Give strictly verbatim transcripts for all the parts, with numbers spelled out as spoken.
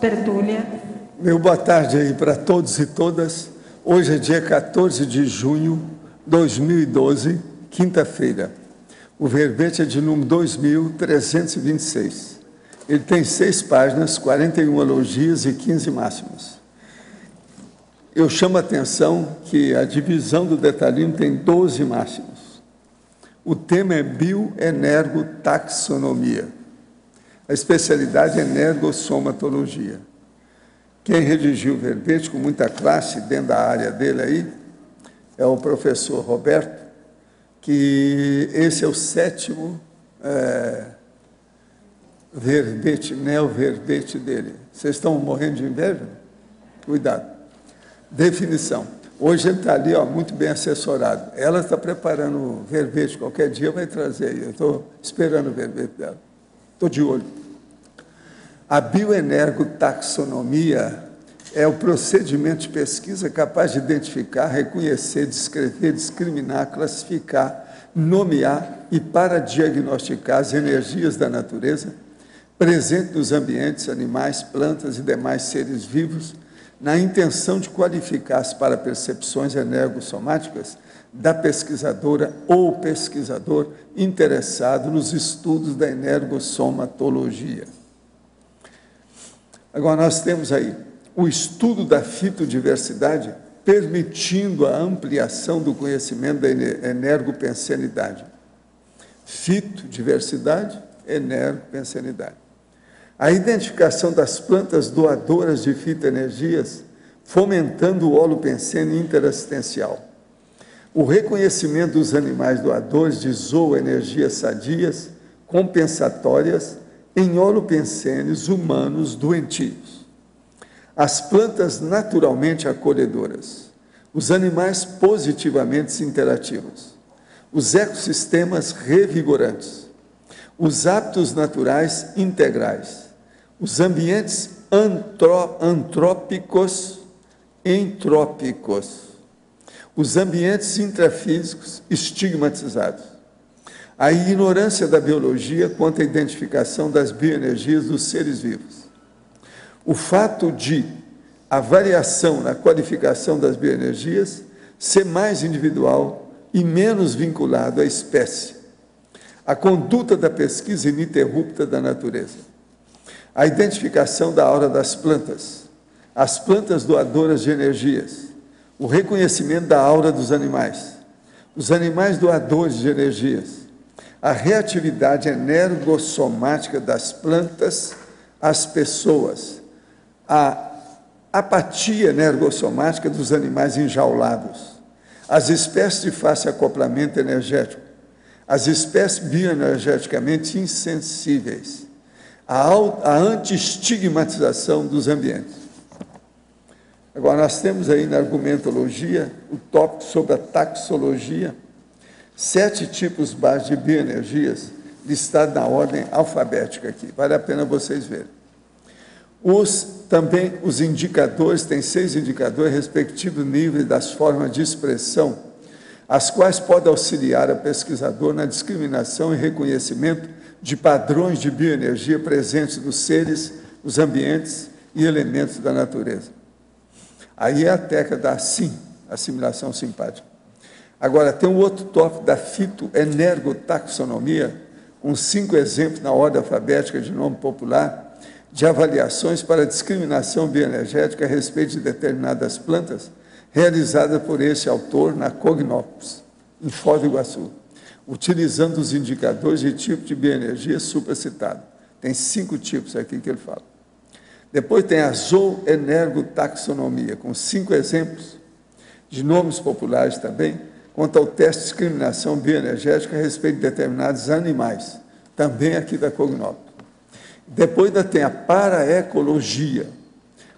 Pertuglia. Meu boa tarde aí para todos e todas. Hoje é dia quatorze de junho de dois mil e doze, quinta-feira. O verbete é de número dois mil trezentos e vinte e seis. Ele tem seis páginas, quarenta e uma elogias e quinze máximas. Eu chamo a atenção que a divisão do detalhismo tem doze máximas. O tema é bioenergotaxonomia. A especialidade é energossomatologia. Quem redigiu o verbete com muita classe dentro da área dele aí é o professor Roberto, que esse é o sétimo é, verbete, neo-verbete dele. Vocês estão morrendo de inveja? Cuidado. Definição. Hoje ele está ali, ó, muito bem assessorado. Ela está preparando o verbete, qualquer dia vai trazer aí. Eu estou esperando o verbete dela. Estou de olho. A bioenergotaxonomia é o procedimento de pesquisa capaz de identificar, reconhecer, descrever, discriminar, classificar, nomear e para diagnosticar as energias da natureza presentes nos ambientes, animais, plantas e demais seres vivos, na intenção de qualificar-se para percepções energossomáticas da pesquisadora ou pesquisador interessado nos estudos da energossomatologia. Agora nós temos aí o estudo da fitodiversidade, permitindo a ampliação do conhecimento da energopensenidade. Fitodiversidade, energopensenidade. A identificação das plantas doadoras de fitoenergias, fomentando o holopensene interassistencial. O reconhecimento dos animais doadores de zooenergias sadias, compensatórias, em holopensenes humanos doentios. As plantas naturalmente acolhedoras. Os animais positivamente interativos. Os ecossistemas revigorantes. Os hábitos naturais integrais. Os ambientes antro, antrópicos, entrópicos, os ambientes intrafísicos estigmatizados, a ignorância da biologia quanto à identificação das bioenergias dos seres vivos, o fato de a variação na qualificação das bioenergias ser mais individual e menos vinculado à espécie, a conduta da pesquisa ininterrupta da natureza, a identificação da aura das plantas, as plantas doadoras de energias, o reconhecimento da aura dos animais, os animais doadores de energias, a reatividade energossomática das plantas às pessoas, a apatia energossomática dos animais enjaulados, as espécies de fácil acoplamento energético, as espécies bioenergeticamente insensíveis, a, a anti-estigmatização dos ambientes. Agora, nós temos aí na argumentologia o tópico sobre a taxologia, sete tipos básicos de bioenergias, listados na ordem alfabética aqui. Vale a pena vocês verem. Os, também os indicadores, tem seis indicadores, respectivos níveis das formas de expressão, as quais podem auxiliar o pesquisador na discriminação e reconhecimento de padrões de bioenergia presentes nos seres, nos ambientes e elementos da natureza. Aí é a teca da SIM, assimilação simpática. Agora, tem um outro tópico da fitoenergotaxonomia, uns cinco exemplos na ordem alfabética de nome popular, de avaliações para discriminação bioenergética a respeito de determinadas plantas, realizada por esse autor na Cognópolis, em Foz do Iguaçu, utilizando os indicadores de tipo de bioenergia supracitado. Tem cinco tipos aqui que ele fala. Depois tem a zooenergotaxonomia, com cinco exemplos de nomes populares também, quanto ao teste de discriminação bioenergética a respeito de determinados animais, também aqui da Cognópolis. Depois ainda tem a paraecologia,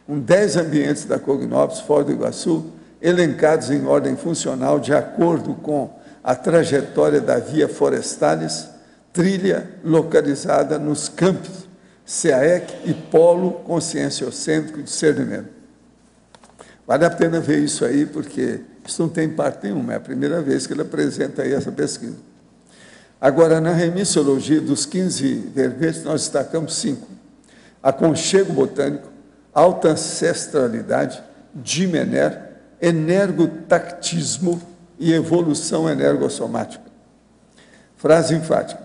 com dez ambientes da Cognópolis, Foz do Iguaçu, elencados em ordem funcional de acordo com a trajetória da via Forestalis, trilha localizada nos campos, SEAEC e Polo Conscienciocêntrico de Discernimento. Vale a pena ver isso aí, porque isso não tem parte nenhuma, é a primeira vez que ele apresenta aí essa pesquisa. Agora, na remissologia dos quinze verbetes, nós destacamos cinco. Aconchego botânico, alta ancestralidade, dimener, energotactismo e evolução energossomática. Frase enfática.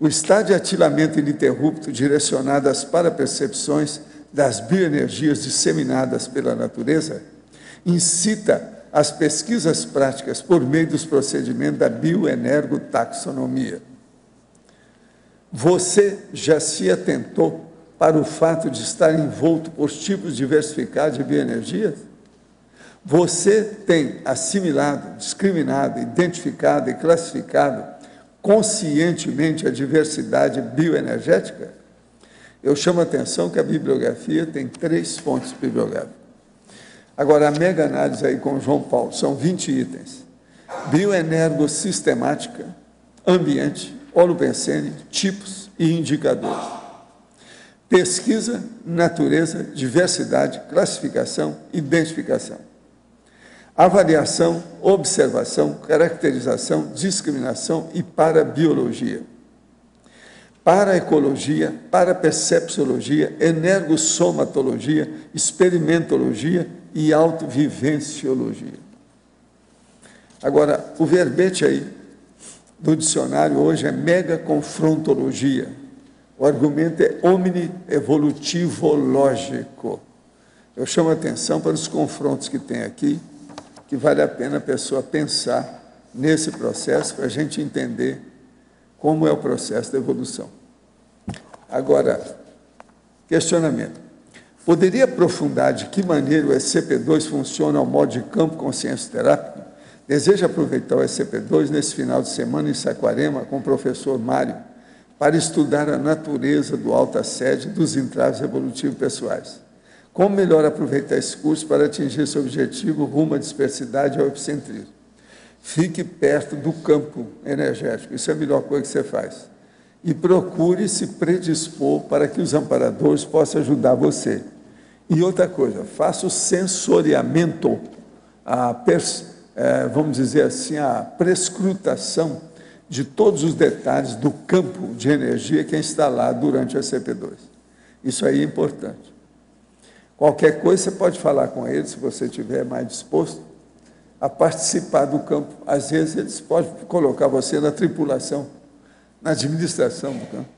O estado de atilamento ininterrupto direcionado às parapercepções das bioenergias disseminadas pela natureza incita as pesquisas práticas por meio dos procedimentos da bioenergotaxonomia. Você já se atentou para o fato de estar envolto por tipos diversificados de bioenergias? Você tem assimilado, discriminado, identificado e classificado conscientemente a diversidade bioenergética? Eu chamo a atenção que a bibliografia tem três fontes bibliográficas. Agora, a mega-análise aí com João Paulo, são vinte itens. Bioenergossistemática, ambiente, holopensene, tipos e indicadores. Pesquisa, natureza, diversidade, classificação, identificação. Avaliação, observação, caracterização, discriminação e parabiologia. Paraecologia, parapercepciologia, energossomatologia, experimentologia e autovivenciologia. Agora, o verbete aí do dicionário hoje é megaconfrontologia. O argumento é omnievolutivológico. Eu chamo a atenção para os confrontos que tem aqui, que vale a pena a pessoa pensar nesse processo para a gente entender como é o processo da evolução. Agora, questionamento. Poderia aprofundar de que maneira o S C P dois funciona ao modo de campo consciência-terápico? Desejo aproveitar o S C P dois nesse final de semana em Saquarema com o professor Mário para estudar a natureza do alto-assédio e dos entraves evolutivos pessoais. Como melhor aproveitar esse curso para atingir esse objetivo rumo à dispersidade e ao epicentrismo? Fique perto do campo energético, isso é a melhor coisa que você faz. E procure se predispor para que os amparadores possam ajudar você. E outra coisa, faça o sensoriamento, a pers, é, vamos dizer assim, a prescrutação de todos os detalhes do campo de energia que é instalado durante o S C P dois. Isso aí é importante. Qualquer coisa, você pode falar com eles, se você estiver mais disposto a participar do campo. Às vezes, eles podem colocar você na tripulação, na administração do campo.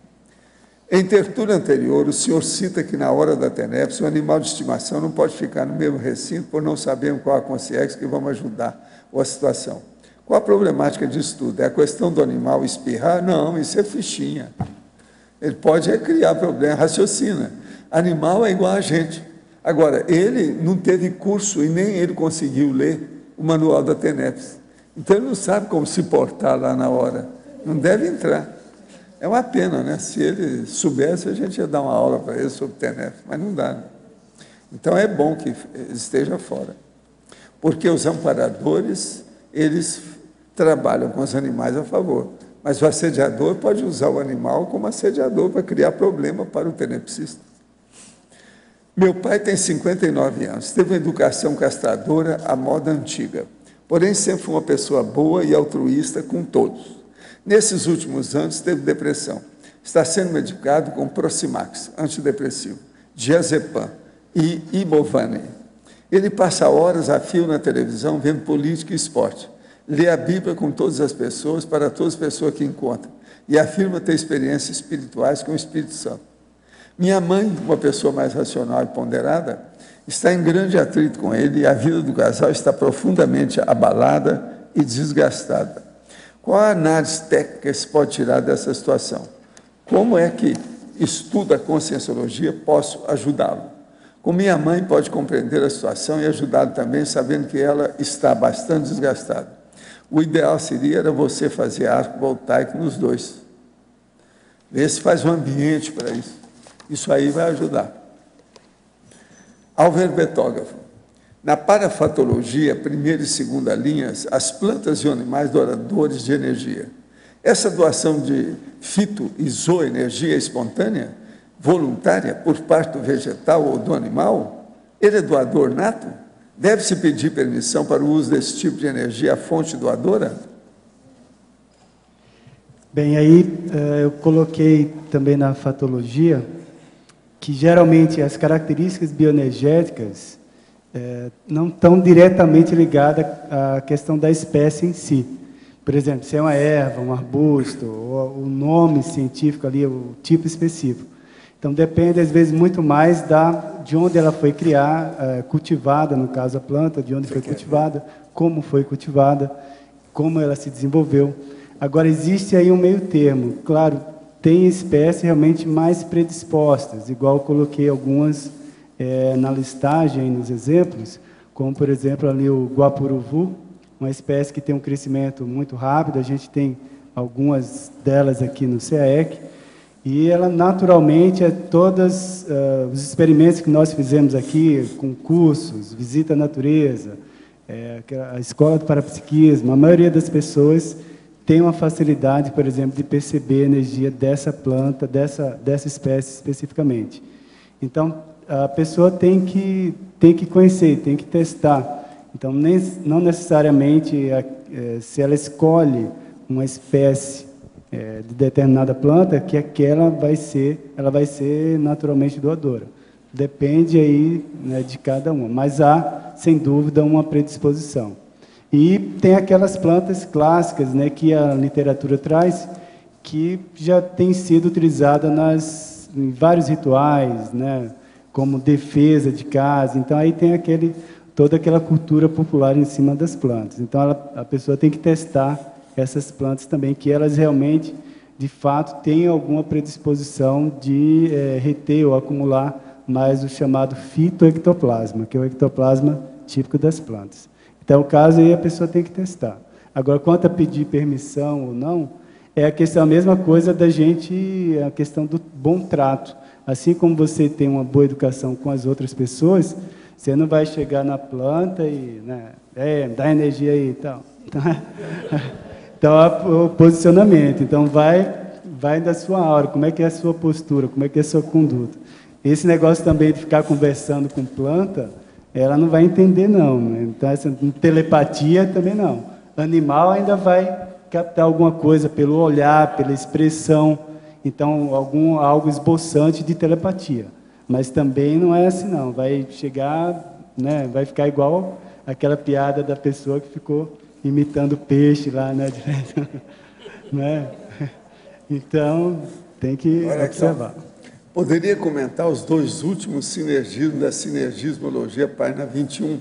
Em tertúlia anterior, o senhor cita que, na hora da tenepes, o animal de estimação não pode ficar no mesmo recinto, por não sabermos qual a consciência que vamos ajudar ou a situação. Qual a problemática disso tudo? É a questão do animal espirrar? Não, isso é fichinha. Ele pode é criar problema, raciocina. Animal é igual a gente. Agora, ele não teve curso e nem ele conseguiu ler o manual da tenepes. Então, ele não sabe como se portar lá na hora. Não deve entrar. É uma pena, né? Se ele soubesse, a gente ia dar uma aula para ele sobre tenepes, mas não dá. Né? Então, é bom que esteja fora. Porque os amparadores, eles trabalham com os animais a favor. Mas o assediador pode usar o animal como assediador para criar problema para o tenepsista. Meu pai tem cinquenta e nove anos, teve uma educação castradora à moda antiga, porém sempre foi uma pessoa boa e altruísta com todos. Nesses últimos anos teve depressão, está sendo medicado com Proximax, antidepressivo, diazepam e ibovane. Ele passa horas a fio na televisão vendo política e esporte, lê a Bíblia com todas as pessoas, para todas as pessoas que encontra, e afirma ter experiências espirituais com o Espírito Santo. Minha mãe, uma pessoa mais racional e ponderada, está em grande atrito com ele e a vida do casal está profundamente abalada e desgastada. Qual a análise técnica se pode tirar dessa situação? Como é que estudo a conscienciologia posso ajudá-lo? Como minha mãe pode compreender a situação e ajudá-lo também, sabendo que ela está bastante desgastada? O ideal seria era você fazer arco voltaico nos dois. Vê se faz um ambiente para isso. Isso aí vai ajudar. Ao verbetógrafo. Na parafatologia, primeira e segunda linhas, as plantas e animais doadores de energia. Essa doação de fito e zoenergia espontânea, voluntária, por parte do vegetal ou do animal, ele é doador nato? Deve-se pedir permissão para o uso desse tipo de energia à fonte doadora? Bem, aí eu coloquei também na fatologia que geralmente as características bioenergéticas é, não estão diretamente ligadas à questão da espécie em si. Por exemplo, se é uma erva, um arbusto, ou o nome científico ali, o tipo específico. Então depende, às vezes, muito mais da, de onde ela foi criar, é, cultivada, no caso a planta, de onde foi cultivada, como foi cultivada, como ela se desenvolveu. Agora, existe aí um meio termo. Claro, tem espécies realmente mais predispostas, igual eu coloquei algumas é, na listagem, nos exemplos, como, por exemplo, ali o guapuruvu, uma espécie que tem um crescimento muito rápido, a gente tem algumas delas aqui no C A E C, e ela naturalmente, é todos uh, os experimentos que nós fizemos aqui, concursos, visita à natureza, é, a escola do parapsiquismo, a maioria das pessoas tem uma facilidade, por exemplo, de perceber a energia dessa planta, dessa, dessa espécie especificamente. Então, a pessoa tem que, tem que conhecer, tem que testar. Então, nem, não necessariamente, é, se ela escolhe uma espécie é, de determinada planta, que aquela vai ser, ela vai ser naturalmente doadora. Depende aí, né, de cada uma, mas há, sem dúvida, uma predisposição. E tem aquelas plantas clássicas, né, que a literatura traz, que já tem sido utilizada nas, em vários rituais, né, como defesa de casa. Então, aí tem aquele... toda aquela cultura popular em cima das plantas. Então, ela, a pessoa tem que testar essas plantas também, que elas realmente, de fato, têm alguma predisposição de é, reter ou acumular mais o chamado fitoectoplasma, que é o ectoplasma típico das plantas. Então, o caso aí, a pessoa tem que testar. Agora, quanto a pedir permissão ou não, é a questão, a mesma coisa da gente, a questão do bom trato. Assim como você tem uma boa educação com as outras pessoas, você não vai chegar na planta e, né, é, dá energia aí e tal. Então, é o posicionamento. Então, vai, vai da sua aura, como é que é a sua postura, como é que é a sua conduta. Esse negócio também de ficar conversando com planta, ela não vai entender, não. Né? Então, essa telepatia também não. Animal ainda vai captar alguma coisa pelo olhar, pela expressão. Então, algum, algo esboçante de telepatia. Mas também não é assim, não. Vai chegar, né, vai ficar igual aquela piada da pessoa que ficou imitando peixe lá, né? Né? Então, tem que Olha, observar. Poderia comentar os dois últimos sinergismos da sinergismologia, página vinte e um.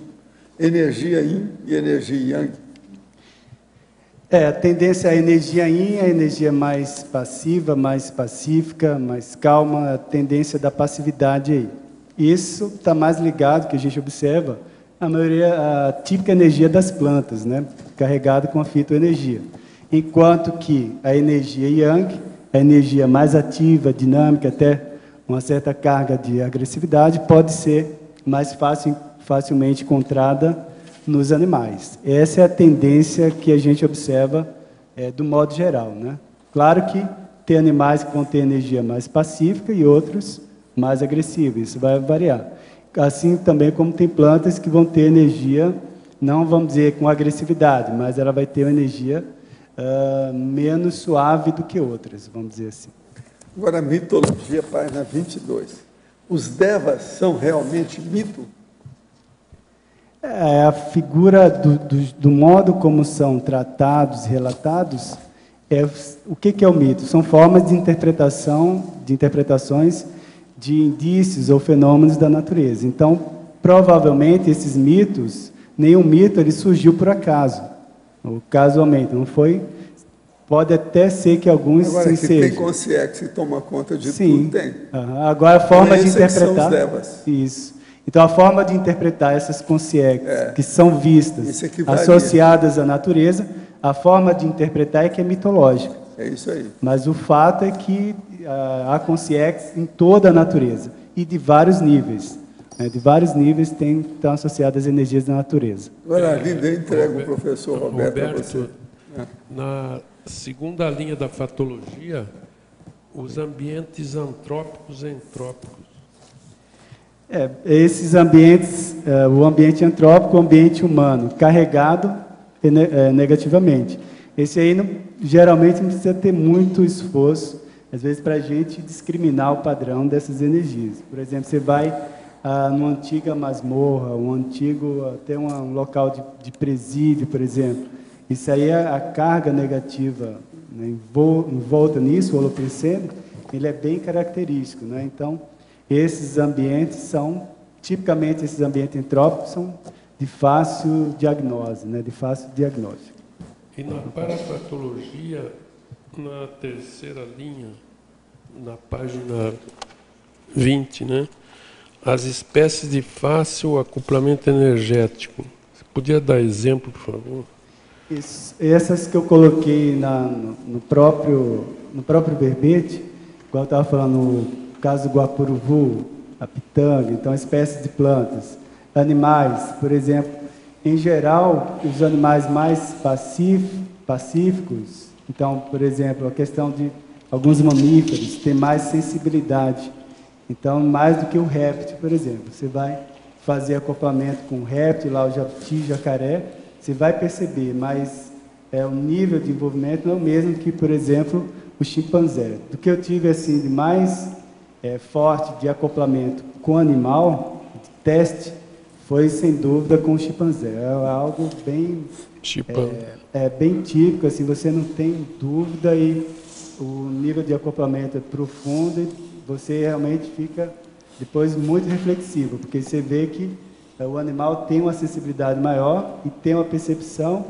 Energia Yin e energia Yang. É, a tendência à energia yin, a energia mais passiva, mais pacífica, mais calma, a tendência da passividade aí. Isso está mais ligado, que a gente observa, a maioria, a típica energia das plantas, né? Carregada com a fitoenergia. Enquanto que a energia yang, a energia mais ativa, dinâmica, até uma certa carga de agressividade, pode ser mais fácil, facilmente encontrada nos animais. Essa é a tendência que a gente observa é, do modo geral, né? Claro que tem animais que vão ter energia mais pacífica e outros mais agressiva, isso vai variar. Assim também como tem plantas que vão ter energia, não vamos dizer com agressividade, mas ela vai ter uma energia uh, menos suave do que outras, vamos dizer assim. Agora, mitologia, página vinte e dois. Os devas são realmente mito? É, a figura do, do, do modo como são tratados, relatados, é, o que, que é o mito? São formas de interpretação, de interpretações de indícios ou fenômenos da natureza. Então, provavelmente, esses mitos, nenhum mito ele surgiu por acaso, ou casualmente, não foi... Pode até ser que alguns Agora, se tem consciência que toma conta de Sim. tudo, tem. Uhum. Agora, a forma de interpretar... Isso. Então, a forma de interpretar essas consciências é, que são vistas, associadas à natureza, a forma de interpretar é que é mitológica. É isso aí. Mas o fato é que ah, há consciências em toda a natureza, e de vários níveis. Né? De vários níveis tem, estão associadas as energias da natureza. Agora, Arlindo, eu entrego o professor Roberto, Roberto a você. Na segunda linha da fatologia, os ambientes antrópicos e entrópicos. É, esses ambientes, é, o ambiente antrópico, o ambiente humano, carregado ne é, negativamente. Esse aí, não, geralmente, não precisa ter muito esforço às vezes, para a gente discriminar o padrão dessas energias. Por exemplo, você vai ah, numa antiga masmorra, um antigo, até uma, um local de, de presídio, por exemplo. Isso aí é a carga negativa, né, envolta nisso, o holopriceno, ele é bem característico, né? Então, esses ambientes são, tipicamente esses ambientes entrópicos, são de fácil diagnose, né, de fácil diagnóstico. E na parapatologia, na terceira linha, na página vinte, né, as espécies de fácil acoplamento energético. Você podia dar exemplo, por favor? Isso, essas que eu coloquei na, no, no, próprio, no próprio verbete, igual eu estava falando, no caso do guapuruvu, a pitanga, então espécies de plantas. Animais, por exemplo, em geral, os animais mais pacíficos, então, por exemplo, a questão de alguns mamíferos tem mais sensibilidade, então, mais do que o réptil, por exemplo. Você vai fazer acoplamento com o réptil, lá o jabuti, jacaré, você vai perceber, mas é, o nível de envolvimento não é o mesmo que, por exemplo, o chimpanzé. Do que eu tive assim, de mais é, forte de acoplamento com animal, de teste, foi, sem dúvida, com o chimpanzé. É algo bem, é, é, bem típico, assim, você não tem dúvida e o nível de acoplamento é profundo e você realmente fica, depois, muito reflexivo, porque você vê que é, o animal tem uma sensibilidade maior e tem uma percepção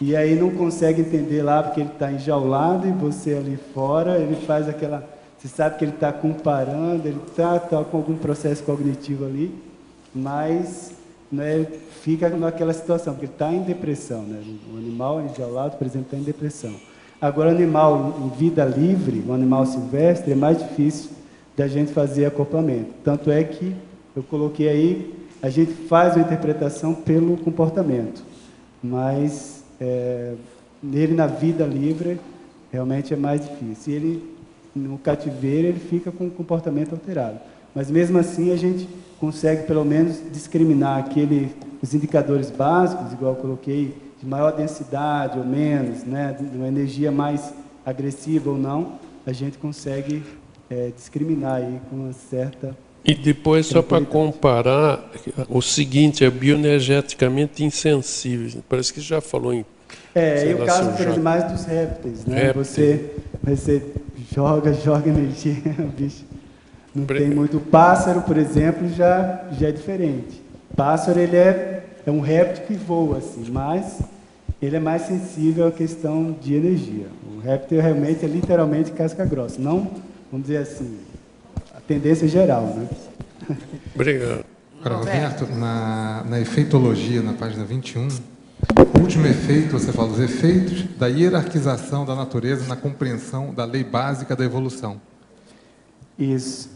e aí não consegue entender lá porque ele está enjaulado e você ali fora, ele faz aquela... Você sabe que ele está comparando, ele está tá com algum processo cognitivo ali, mas né, fica naquela situação, porque ele está em depressão. Né? O animal enjaulado, por exemplo, está em depressão. Agora, o animal em vida livre, um animal silvestre, é mais difícil da gente fazer acoplamento. Tanto é que eu coloquei aí, a gente faz uma interpretação pelo comportamento, mas é, ele na vida livre realmente é mais difícil. Ele, no cativeiro, ele fica com o comportamento alterado. Mas, mesmo assim, a gente consegue, pelo menos, discriminar aquele, os indicadores básicos, igual eu coloquei, de maior densidade ou menos, né, de uma energia mais agressiva ou não, a gente consegue é, discriminar aí com uma certa... E depois, só para comparar, o seguinte, é bioenergeticamente insensível. Parece que já falou em... É, e o caso já... mais dos répteis, né? Réptil. Você, você joga, joga energia, bicho... Não tem muito. O pássaro, por exemplo, já, já é diferente. O pássaro ele é, é um réptil que voa, assim, mas ele é mais sensível à questão de energia. O réptil realmente é literalmente casca grossa, não, vamos dizer assim, a tendência geral. Né? Obrigado. Agora, Alberto, na, na efeitologia, na página vinte e um, o último efeito, você fala dos efeitos da hierarquização da natureza na compreensão da lei básica da evolução. Isso.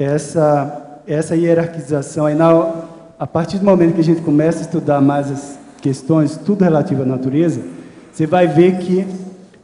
Essa, essa hierarquização, aí na, a partir do momento que a gente começa a estudar mais as questões, tudo relativo à natureza, você vai ver que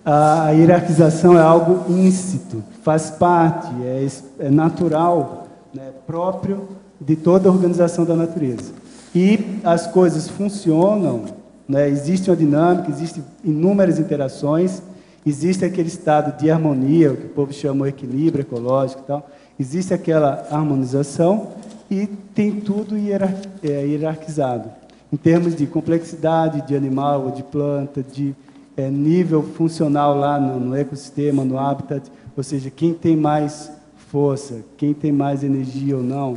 a, a hierarquização é algo íncito, faz parte, é, é natural, né, próprio de toda a organização da natureza. E as coisas funcionam, né, existe uma dinâmica, existem inúmeras interações, existe aquele estado de harmonia, o que o povo chama de equilíbrio ecológico e tal, existe aquela harmonização e tem tudo hierar é, hierarquizado. Em termos de complexidade de animal ou de planta, de é, nível funcional lá no, no ecossistema, no habitat, ou seja, quem tem mais força, quem tem mais energia ou não.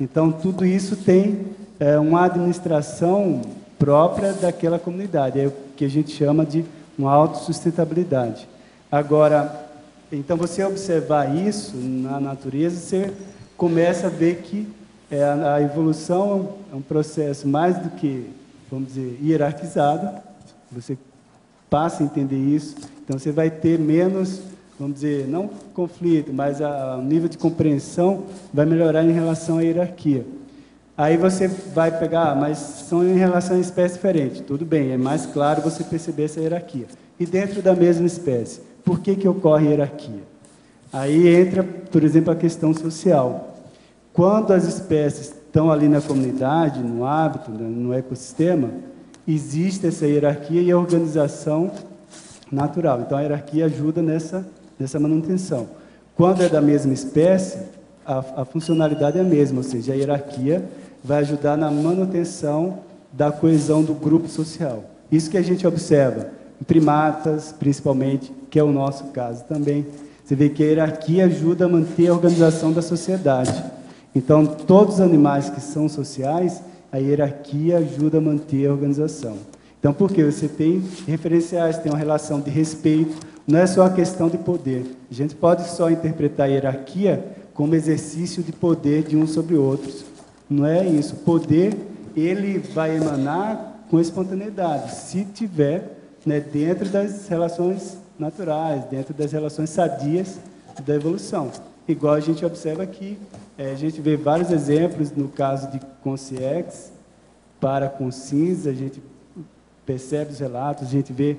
Então, tudo isso tem é, uma administração própria daquela comunidade, é o que a gente chama de uma autossustentabilidade. Agora, então, você observar isso na natureza, você começa a ver que a evolução é um processo mais do que, vamos dizer, hierarquizado. Você passa a entender isso, então você vai ter menos, vamos dizer, não conflito, mas o nível de compreensão vai melhorar em relação à hierarquia. Aí você vai pegar, mas são em relação a espécies diferentes. Tudo bem, é mais claro você perceber essa hierarquia. E dentro da mesma espécie, por que que ocorre hierarquia? Aí entra, por exemplo, a questão social. Quando as espécies estão ali na comunidade, no hábito, no ecossistema, existe essa hierarquia e a organização natural. Então, a hierarquia ajuda nessa, nessa manutenção. Quando é da mesma espécie, a, a funcionalidade é a mesma, ou seja, a hierarquia vai ajudar na manutenção da coesão do grupo social. Isso que a gente observa em primatas, principalmente, que é o nosso caso também. Você vê que a hierarquia ajuda a manter a organização da sociedade. Então, todos os animais que são sociais, a hierarquia ajuda a manter a organização. Então, porque você tem referenciais, tem uma relação de respeito, não é só a questão de poder. A gente pode só interpretar a hierarquia como exercício de poder de uns sobre outros. Não é isso. O poder, ele vai emanar com espontaneidade, se tiver, né, dentro das relações naturais, dentro das relações sadias da evolução. Igual a gente observa aqui, é, a gente vê vários exemplos, no caso de Consciex para Conscins, a gente percebe os relatos, a gente vê,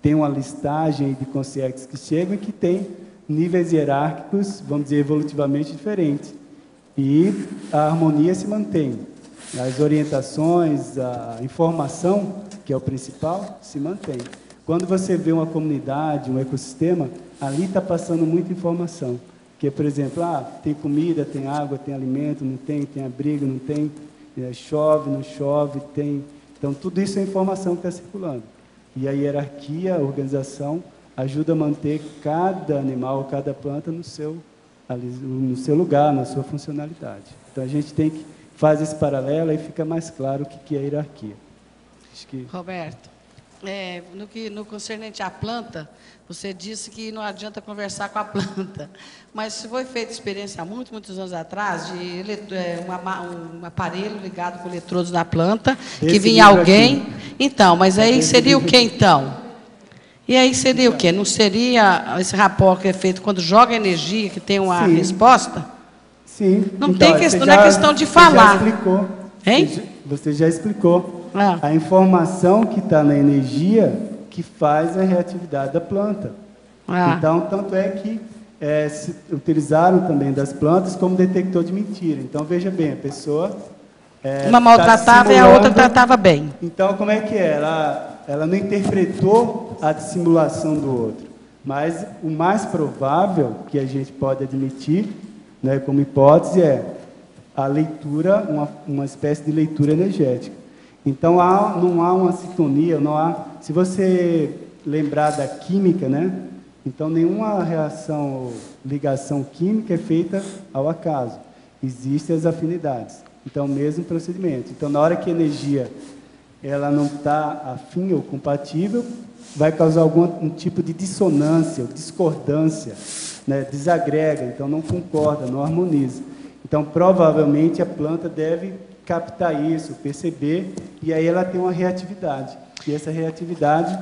tem uma listagem de Consciex que chegam e que tem níveis hierárquicos, vamos dizer, evolutivamente diferentes. E a harmonia se mantém. As orientações, a informação, que é o principal, se mantém. Quando você vê uma comunidade, um ecossistema, ali está passando muita informação. Porque, por exemplo, ah, tem comida, tem água, tem alimento, não tem, tem abrigo, não tem, é, chove, não chove, tem... Então, tudo isso é informação que está circulando. E a hierarquia, a organização, ajuda a manter cada animal, cada planta no seu, ali, no seu lugar, na sua funcionalidade. Então, a gente tem que fazer esse paralelo e fica mais claro o que, que é a hierarquia. Acho que... Roberto. É, no, que, no concernente à planta, você disse que não adianta conversar com a planta, mas foi feita experiência há muitos, muitos anos atrás de eletro, é, uma, um aparelho ligado com eletrodos na planta, esse que vinha alguém... Aqui. Então, mas aí seria o que então? E aí seria o que? Não seria esse rapport que é feito quando joga energia, que tem uma Sim. resposta? Sim. Não, então, tem questão, já, não é questão de falar. Você já explicou. Hein? Você já explicou. Ah. A informação que está na energia que faz a reatividade da planta. Ah. Então, tanto é que é, se utilizaram também das plantas como detector de mentira. Então, veja bem, a pessoa... É, uma maltratava tá e a outra tratava bem. Então, como é que é? Ela, ela não interpretou a dissimulação do outro. Mas o mais provável que a gente pode admitir, né, como hipótese, é a leitura, uma, uma espécie de leitura energética. Então, há, não há uma sintonia, não há... Se você lembrar da química, né? Então, nenhuma reação ou ligação química é feita ao acaso. Existem as afinidades. Então, mesmo procedimento. Então, na hora que a energia ela não está afim ou compatível, vai causar algum um tipo de dissonância, discordância, né? Desagrega, então não concorda, não harmoniza. Então, provavelmente, a planta deve... captar isso, perceber, e aí ela tem uma reatividade. E essa reatividade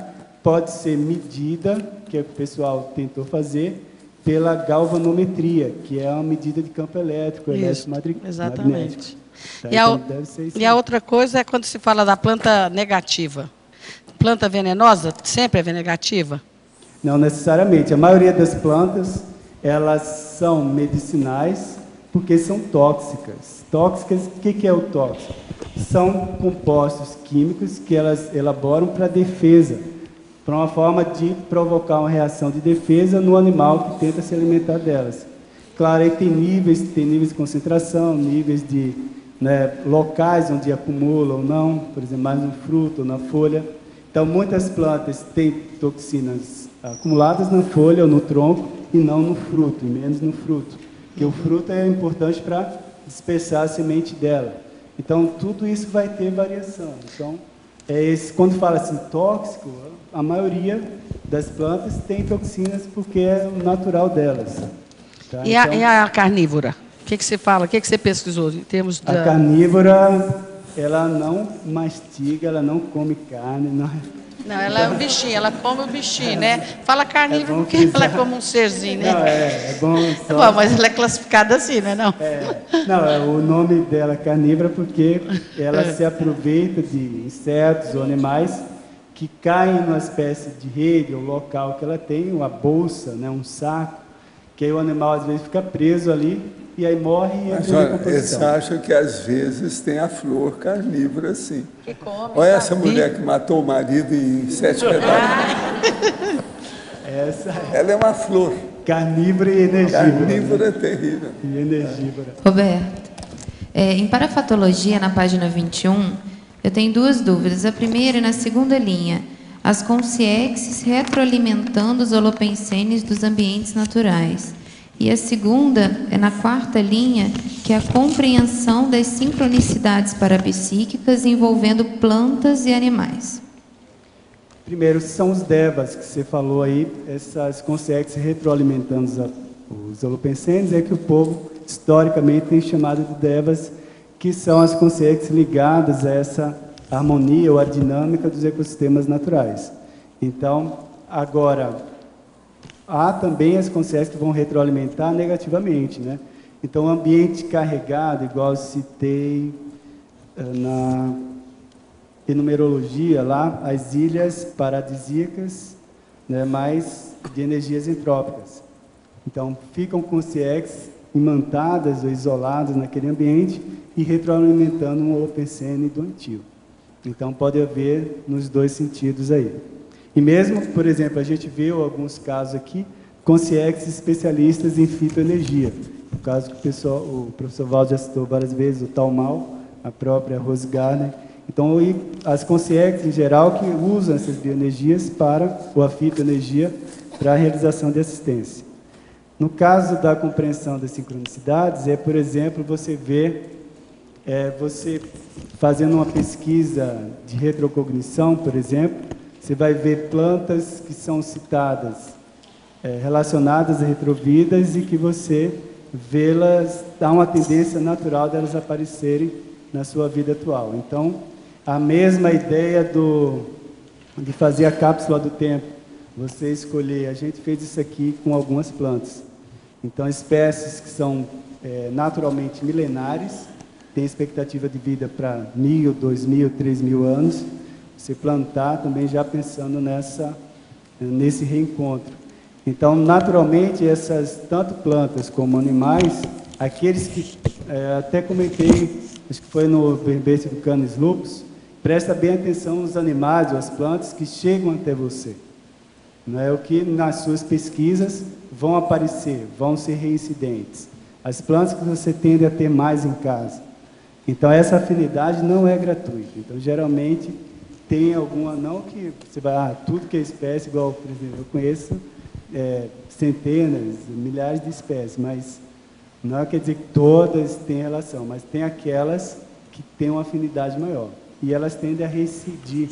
pode ser medida, que o pessoal tentou fazer, pela galvanometria, que é uma medida de campo elétrico, eletromagnético. Exatamente. Tá? E, então, a, deve ser isso. E a outra coisa é quando se fala da planta negativa. Planta venenosa sempre é negativa? Não necessariamente. A maioria das plantas, elas são medicinais, porque são tóxicas. Tóxicas, o que, que é o tóxico? São compostos químicos que elas elaboram para defesa, para uma forma de provocar uma reação de defesa no animal que tenta se alimentar delas. Claro, aí tem níveis, tem níveis de concentração, níveis de, né, locais onde acumula ou não, por exemplo, mais no fruto ou na folha. Então, muitas plantas têm toxinas acumuladas na folha ou no tronco e não no fruto, e menos no fruto. Porque o fruto é importante para dispersar a semente dela. Então, tudo isso vai ter variação. Então, é esse, quando fala assim, tóxico, a maioria das plantas tem toxinas porque é o natural delas. Tá? E, então, a, e a carnívora? O que, que você fala? O que, que você pesquisou em termos da... A carnívora, ela não mastiga, ela não come carne, não... Não, ela é um bichinho, ela come o bichinho, né? Fala carnívoro é porque ela é como um serzinho, né? Não, é, é bom, só... bom, mas ela é classificada assim, né? Não, é, não é, o nome dela é carnívora porque ela se aproveita de insetos ou animais que caem numa espécie de rede ou local que ela tem, uma bolsa, né, um saco, que aí o animal às vezes fica preso ali e aí morre e entra em decomposição. Eu acho que às vezes tem a flor carnívora, assim. Que come, olha essa vivo. Mulher que matou o marido em sete pedaços. Essa... Ela é uma flor. Carnívora e energívora. Carnívora é terrível. E energívora. Roberto, é, em parafatologia, na página vinte e um, eu tenho duas dúvidas. A primeira é na segunda linha. As consciexes retroalimentando os holopensenes dos ambientes naturais. E a segunda é na quarta linha, que é a compreensão das sincronicidades parapsíquicas envolvendo plantas e animais. Primeiro, são os devas que você falou aí, essas consciências retroalimentando os holopensenes, é que o povo historicamente tem chamado de devas, que são as consciências ligadas a essa harmonia ou a dinâmica dos ecossistemas naturais. Então, agora... há também as consciências que vão retroalimentar negativamente, né? Então, o ambiente carregado, igual eu citei na numerologia lá, as ilhas paradisíacas, né, mais de energias entrópicas. Então, ficam consciências imantadas ou isoladas naquele ambiente e retroalimentando um holopensene doentio. Então, pode haver nos dois sentidos aí. E mesmo, por exemplo, a gente viu alguns casos aqui, consciências especialistas em fitoenergia. O caso que o, pessoal, o professor Valdo já citou várias vezes, o Tal Mal, a própria Rose Gardner. Então, e as consciências em geral que usam essas bioenergias para, ou a fitoenergia, para a realização de assistência. No caso da compreensão das sincronicidades, é, por exemplo, você vê, é, você fazendo uma pesquisa de retrocognição, por exemplo, você vai ver plantas que são citadas, é, relacionadas a retrovidas, e que você vê-las, dá uma tendência natural delas aparecerem na sua vida atual. Então, a mesma ideia do, de fazer a cápsula do tempo, você escolher, a gente fez isso aqui com algumas plantas. Então, espécies que são é, naturalmente milenares, têm expectativa de vida para mil, dois mil, três mil anos, se plantar também já pensando nessa, nesse reencontro. Então, naturalmente, essas tanto plantas como animais, aqueles que é, até comentei, acho que foi no verbete do Canis Lupus, presta bem atenção nos animais ou as plantas que chegam até você. Não é o que nas suas pesquisas vão aparecer, vão ser reincidentes. As plantas que você tende a ter mais em casa. Então, essa afinidade não é gratuita. Então, geralmente... tem alguma, não que você vai, ah, tudo que é espécie, igual, por exemplo, eu conheço é, centenas, milhares de espécies, mas não quer dizer que todas têm relação, mas tem aquelas que têm uma afinidade maior. E elas tendem a reincidir,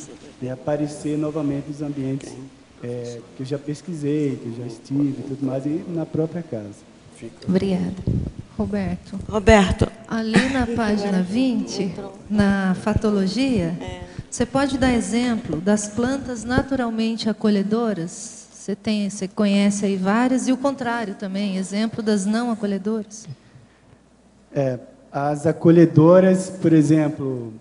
a aparecer novamente nos ambientes é, que eu já pesquisei, que eu já estive e tudo mais, e na própria casa. Obrigada. Roberto. Roberto. Ali na página vinte, na fatologia... É. Você pode dar exemplo das plantas naturalmente acolhedoras? Você tem, você conhece aí várias, e o contrário também, exemplo das não acolhedoras? É, as acolhedoras, por exemplo,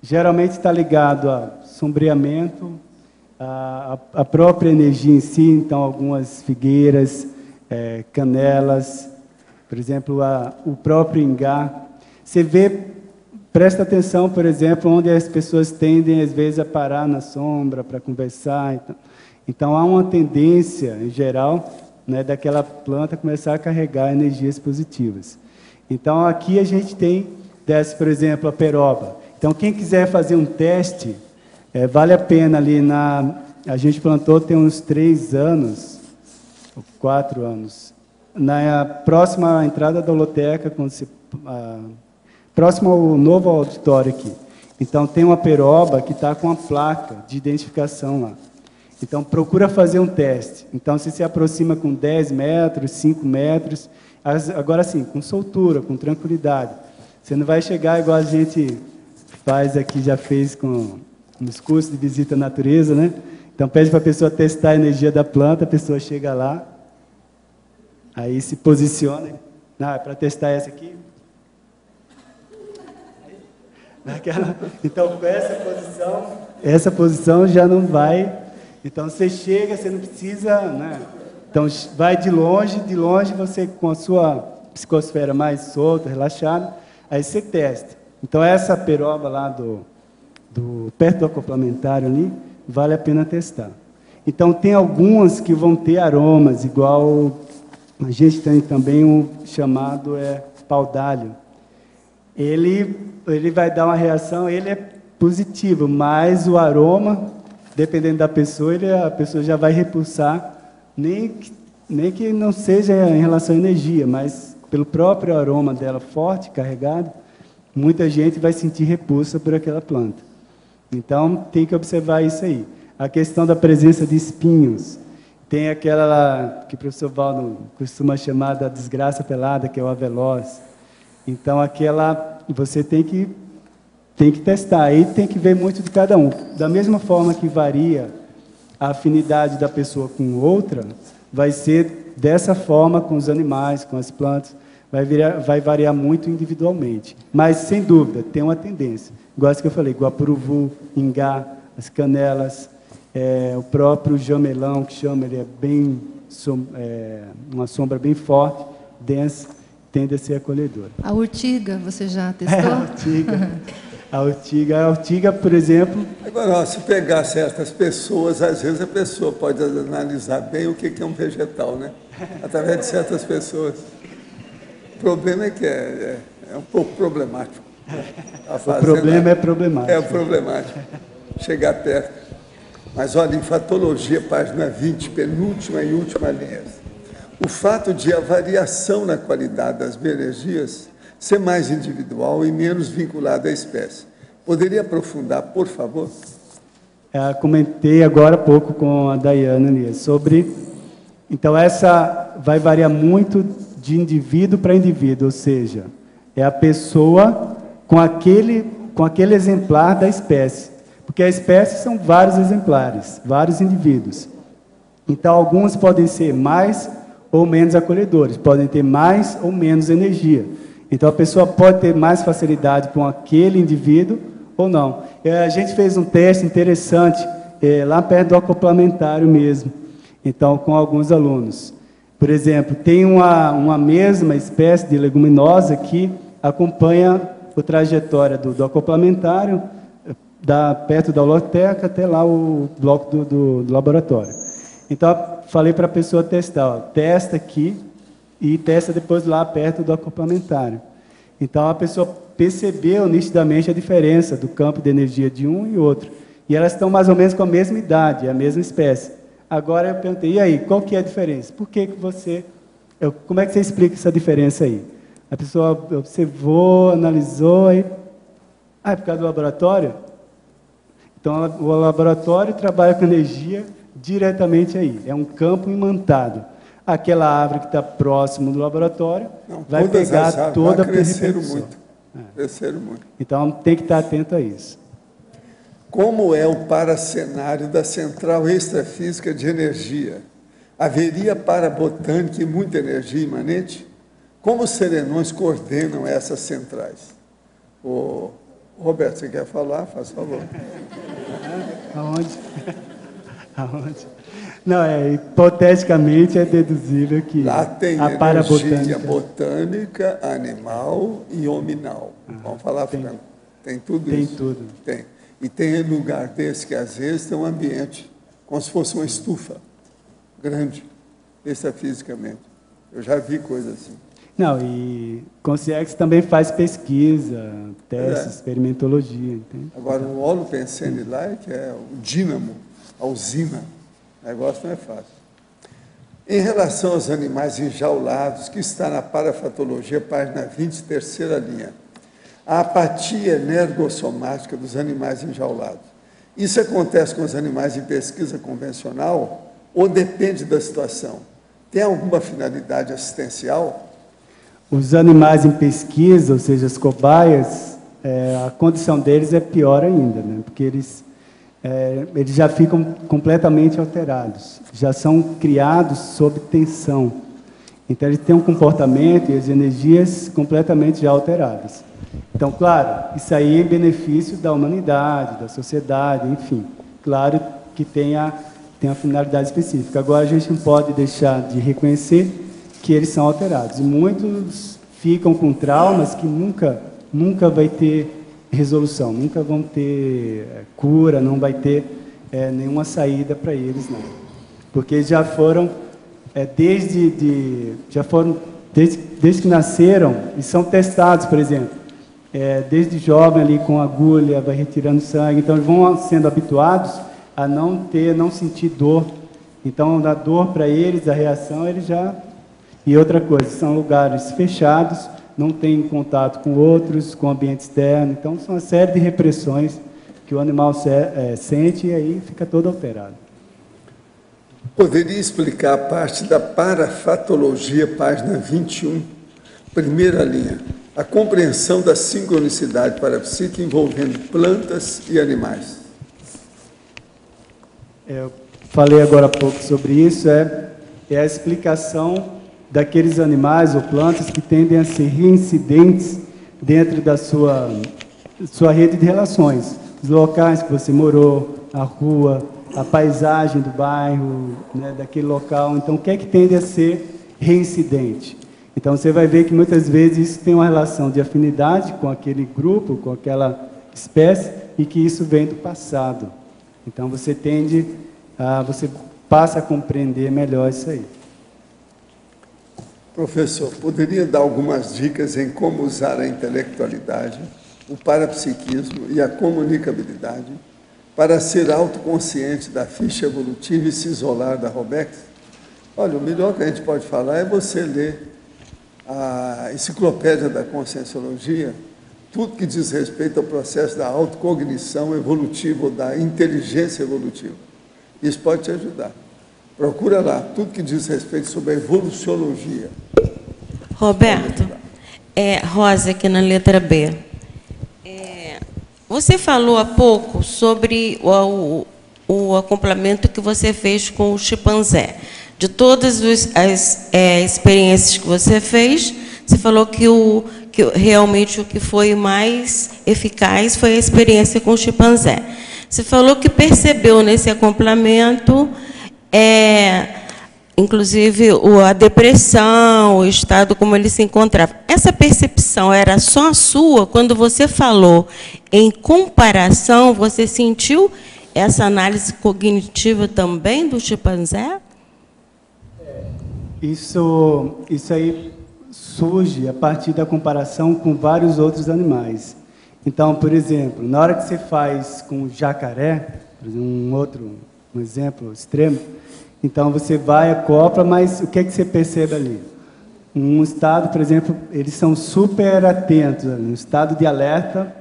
geralmente está ligado a sombreamento, a, a própria energia em si, então algumas figueiras, é, canelas, por exemplo, a, o próprio ingá. Você vê... presta atenção, por exemplo, onde as pessoas tendem, às vezes, a parar na sombra para conversar. Então, então, há uma tendência, em geral, né, daquela planta começar a carregar energias positivas. Então, aqui a gente tem, desse, por exemplo, a peroba. Então, quem quiser fazer um teste, é, vale a pena ali na... A gente plantou tem uns três anos, ou quatro anos. Na próxima entrada da holoteca, quando se... A, próximo ao novo auditório aqui. Então, tem uma peroba que está com a placa de identificação lá. Então, procura fazer um teste. Então, se se aproxima com dez metros, cinco metros, agora sim, com soltura, com tranquilidade. Você não vai chegar igual a gente faz aqui, já fez com nos cursos de visita à natureza, né? Então, pede para a pessoa testar a energia da planta, a pessoa chega lá, aí se posiciona. Ah, é para testar essa aqui? Naquela, então, com essa posição, essa posição já não vai. Então, você chega, você não precisa... né? Então, vai de longe, de longe, você com a sua psicosfera mais solta, relaxada, aí você testa. Então, essa peroba lá, do, do, perto do acoplamentário ali, vale a pena testar. Então, tem algumas que vão ter aromas, igual a gente tem também um chamado é, paudalho. Ele, ele vai dar uma reação, ele é positivo, mas o aroma, dependendo da pessoa, ele, a pessoa já vai repulsar, nem que, nem que não seja em relação à energia, mas pelo próprio aroma dela forte, carregado, muita gente vai sentir repulsa por aquela planta. Então, tem que observar isso aí. A questão da presença de espinhos. Tem aquela que o professor Valdo costuma chamar da desgraça pelada, que é o aveloz. Então, aquela você tem que, tem que testar. Aí tem que ver muito de cada um. Da mesma forma que varia a afinidade da pessoa com outra, vai ser dessa forma com os animais, com as plantas. Vai, virar, vai variar muito individualmente. Mas, sem dúvida, tem uma tendência. Igual que eu falei, guapuruvu, ingá, as canelas. É, o próprio jamelão, que chama, ele é bem som, é, uma sombra bem forte, densa, tende a ser acolhedora. A urtiga, você já testou? É, a urtiga. a urtiga. A urtiga, por exemplo... Agora, ó, se pegar certas pessoas, às vezes a pessoa pode analisar bem o que é um vegetal, né? Através de certas pessoas. O problema é que é, é, é um pouco problemático. A o problema é problemático. É problemático. Chegar perto. Mas, olha, em Fatologia, página vinte, penúltima e última linha. O fato de a variação na qualidade das bioenergias ser mais individual e menos vinculada à espécie. Poderia aprofundar, por favor? É, comentei agora há pouco com a Daiane sobre... Então, essa vai variar muito de indivíduo para indivíduo, ou seja, é a pessoa com aquele, com aquele exemplar da espécie. Porque a espécie são vários exemplares, vários indivíduos. Então, alguns podem ser mais ou menos acolhedores, podem ter mais ou menos energia. Então, a pessoa pode ter mais facilidade com aquele indivíduo ou não. É, a gente fez um teste interessante, é, lá perto do acoplamentário mesmo, então, com alguns alunos. Por exemplo, tem uma, uma mesma espécie de leguminosa que acompanha a trajetória do, do acoplamentário, da, perto da holoteca até lá o bloco do, do, do laboratório. Então, falei para a pessoa testar, ó, testa aqui e testa depois lá perto do acoplamentário. Então, a pessoa percebeu nitidamente a diferença do campo de energia de um e outro. E elas estão mais ou menos com a mesma idade, a mesma espécie. Agora eu perguntei, e aí, qual que é a diferença? Por que que você... Eu, como é que você explica essa diferença aí? A pessoa observou, analisou e... Ah, é por causa do laboratório? Então, o laboratório trabalha com energia diretamente aí. É um campo imantado. Aquela árvore que está próximo do laboratório não, vai pegar toda a cresceram muito. É. Cresceram muito. Então, tem que estar atento a isso. Como é o paracenário da Central Extrafísica de Energia? Haveria para a botânica e muita energia imanente? Como os serenões coordenam essas centrais? O... Roberto, você quer falar? Faz favor. Aonde? Aonde? Não, é, hipoteticamente é deduzível que lá tem a energia botânica, animal e hominal. Ah, vamos falar, tem, Fernando? Tem tudo tem isso? Tem tudo. Tem. E tem lugar desse que, às vezes, tem um ambiente como se fosse uma estufa grande, extrafisicamente. Eu já vi coisas assim. Não, e Consciex também faz pesquisa, testes, é. experimentologia. Entende? Agora, o Olo Pensene lá é que é o dínamo, a usina. O negócio não é fácil. Em relação aos animais enjaulados, que está na Parafatologia, página vinte, terceira linha, a apatia energossomática dos animais enjaulados. Isso acontece com os animais em pesquisa convencional ou depende da situação? Tem alguma finalidade assistencial? Os animais em pesquisa, ou seja, as cobaias, é, a condição deles é pior ainda, né? Porque eles, é, eles já ficam completamente alterados, já são criados sob tensão. Então, eles têm um comportamento e as energias completamente já alteradas. Então, claro, isso aí é em benefício da humanidade, da sociedade, enfim. Claro que tem a, tem a finalidade específica. Agora, a gente não pode deixar de reconhecer que eles são alterados. Muitos ficam com traumas que nunca, nunca vai ter resolução, nunca vão ter cura, não vai ter é, nenhuma saída para eles, não. Porque já foram, é, desde, de, já foram desde, desde que nasceram, e são testados, por exemplo, é, desde jovem ali com agulha, vai retirando sangue, então eles vão sendo habituados a não ter, não sentir dor. Então, da dor para eles, a reação, eles já... E outra coisa, são lugares fechados, não tem contato com outros, com o ambiente externo. Então, são uma série de repressões que o animal se, é, sente e aí fica todo alterado. Poderia explicar a parte da parafatologia, página vinte e um, primeira linha. A compreensão da sincronicidade parapsíquica envolvendo plantas e animais. Eu falei agora há pouco sobre isso, é, é a explicação daqueles animais ou plantas que tendem a ser reincidentes dentro da sua, sua rede de relações. Os locais que você morou, a rua, a paisagem do bairro, né, daquele local. Então, o que é que tende a ser reincidente? Então, você vai ver que muitas vezes isso tem uma relação de afinidade com aquele grupo, com aquela espécie, e que isso vem do passado. Então, você tende a, você passa a compreender melhor isso aí. Professor, poderia dar algumas dicas em como usar a intelectualidade, o parapsiquismo e a comunicabilidade para ser autoconsciente da ficha evolutiva e se isolar da Robex? Olha, o melhor que a gente pode falar é você ler a Enciclopédia da Conscienciologia, tudo que diz respeito ao processo da autocognição evolutiva, da inteligência evolutiva. Isso pode te ajudar. Procura lá tudo que diz respeito sobre a evoluciologia. Roberto, é, Rosa aqui na letra B. É, você falou há pouco sobre o, o, o acoplamento que você fez com o chimpanzé. De todas os, as é, experiências que você fez, você falou que, o, que realmente o que foi mais eficaz foi a experiência com o chimpanzé. Você falou que percebeu nesse acoplamento... É, inclusive o, a depressão, o estado como ele se encontrava. Essa percepção era só sua? Quando você falou em comparação, você sentiu essa análise cognitiva também do chimpanzé? Isso, isso aí surge a partir da comparação com vários outros animais. Então, por exemplo, na hora que você faz com o jacaré, por exemplo, um outro... um exemplo extremo, então você vai, acopla, mas o que é que você percebe ali? Um estado, por exemplo, eles são super atentos, um estado de alerta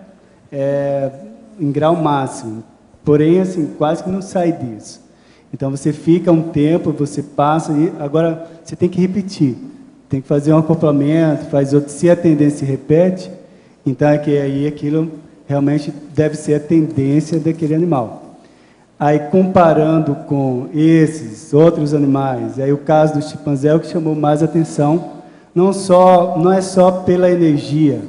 é, em grau máximo, porém, assim, quase que não sai disso. Então você fica um tempo, você passa, e agora você tem que repetir, tem que fazer um acoplamento, faz outro, se a tendência repete, então é que aí aquilo realmente deve ser a tendência daquele animal. Aí, comparando com esses outros animais, aí o caso do chimpanzé é o que chamou mais atenção, não, só, não é só pela energia,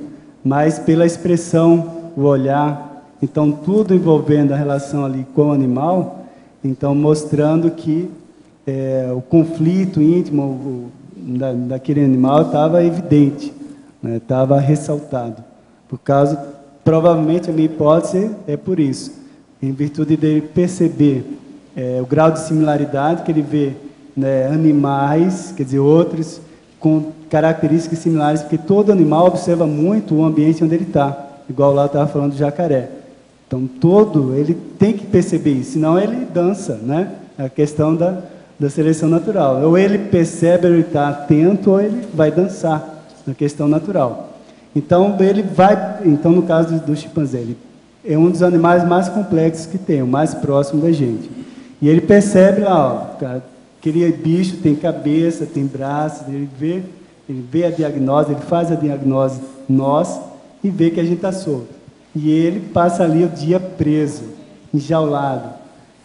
mas pela expressão, o olhar. Então, tudo envolvendo a relação ali com o animal, então, mostrando que é, o conflito íntimo o, da, daquele animal estava evidente, estava né, ressaltado. Por causa, provavelmente, a minha hipótese é por isso. Em virtude dele perceber é, o grau de similaridade que ele vê, né, animais, quer dizer, outros, com características similares, porque todo animal observa muito o ambiente onde ele está, igual lá estava falando do jacaré. Então, todo, ele tem que perceber isso, senão ele dança, né? A questão da, da seleção natural. Ou ele percebe, ele está atento, ou ele vai dançar, na questão natural. Então, ele vai, então no caso do chimpanzé, ele é um dos animais mais complexos que tem, o mais próximo da gente. E ele percebe lá, ó, aquele bicho tem cabeça, tem braços, ele vê, ele vê a diagnose, ele faz a diagnose nós e vê que a gente está solto. E ele passa ali o dia preso, enjaulado.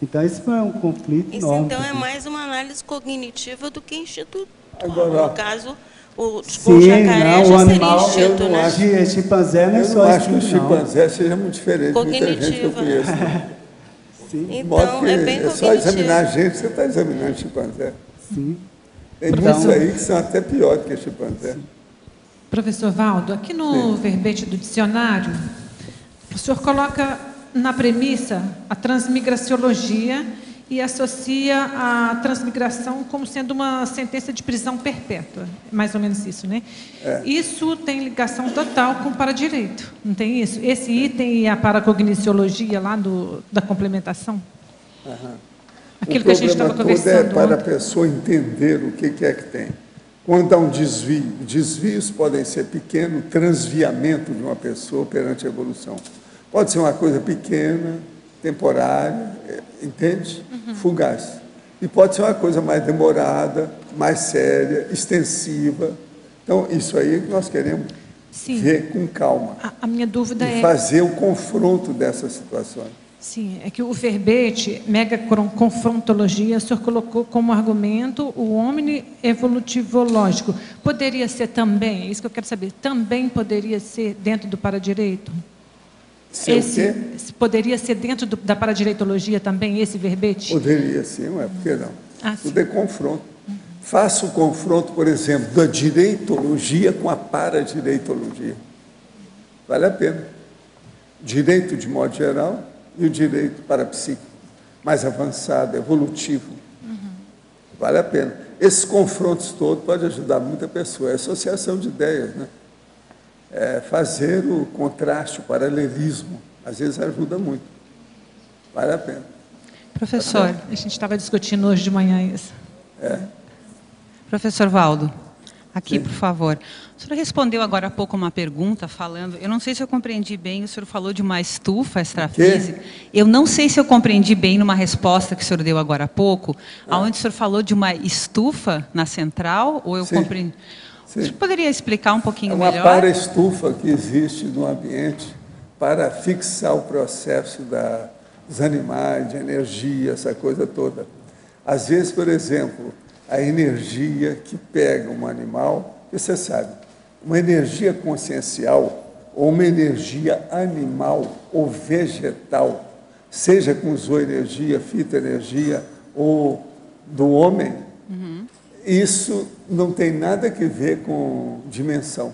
Então, isso é um conflito isso enorme. Então, é mais uma análise cognitiva do que institutual. Agora, no caso... O, tipo, sim, o jacaré não, já o animal, seria instinto, né? Acho, é chimpanzé não é só não acho que o chimpanzé seja muito diferente de muita gente que eu conheço. Né? Sim. Então, é bem é só examinar a gente, você está examinando o chimpanzé. Sim. Tem então, muitos aí que são até piores que o chimpanzé. Sim. Professor Valdo, aqui no sim. verbete do dicionário, o senhor coloca na premissa a transmigraciologia e associa a transmigração como sendo uma sentença de prisão perpétua. Mais ou menos isso, né? É. Isso tem ligação total com o paradireito, não tem isso? Esse item e a paracogniciologia lá do, da complementação? Aham. Aquilo que a gente estava conversando. O problema todo é para ontem. A pessoa entender o que é que tem. Quando há um desvio, desvios podem ser pequeno, transviamento de uma pessoa perante a evolução. Pode ser uma coisa pequena, temporária, entende? Uhum. Fugaz. E pode ser uma coisa mais demorada, mais séria, extensiva. Então, isso aí nós queremos Sim. ver com calma. A, a minha dúvida e é... fazer o confronto dessas situações. Sim, é que o verbete, megaconfrontologia, o senhor colocou como argumento o homem evolutivológico. Poderia ser também, isso que eu quero saber, também poderia ser dentro do paradireito? Se esse, esse poderia ser dentro do, da paradireitologia também, esse verbete? Poderia, sim, não é, por que não? Ah, tudo sim. é confronto. Uhum. Faça o confronto, por exemplo, da direitologia com a paradireitologia. Vale a pena. Direito, de modo geral... e o direito parapsíquico, mais avançado, evolutivo. Uhum. Vale a pena. Esses confrontos todos podem ajudar muita pessoa. É associação de ideias, né? É fazer o contraste, o paralelismo, às vezes ajuda muito. Vale a pena. Professor, vale a, pena. a gente estava discutindo hoje de manhã isso. É. Professor Valdo, aqui, Sim. por favor. O senhor respondeu agora há pouco uma pergunta falando, eu não sei se eu compreendi bem, o senhor falou de uma estufa extrafísica. Eu não sei se eu compreendi bem numa resposta que o senhor deu agora há pouco, ah. onde o senhor falou de uma estufa na central, ou eu Sim. compreendi... Sim. O senhor poderia explicar um pouquinho é uma melhor? Uma para-estufa que existe no ambiente para fixar o processo da, dos animais, de energia, essa coisa toda. Às vezes, por exemplo, a energia que pega um animal, você sabe, uma energia consciencial ou uma energia animal ou vegetal, seja com zooenergia, fitoenergia ou do homem, uhum. isso não tem nada que ver com dimensão.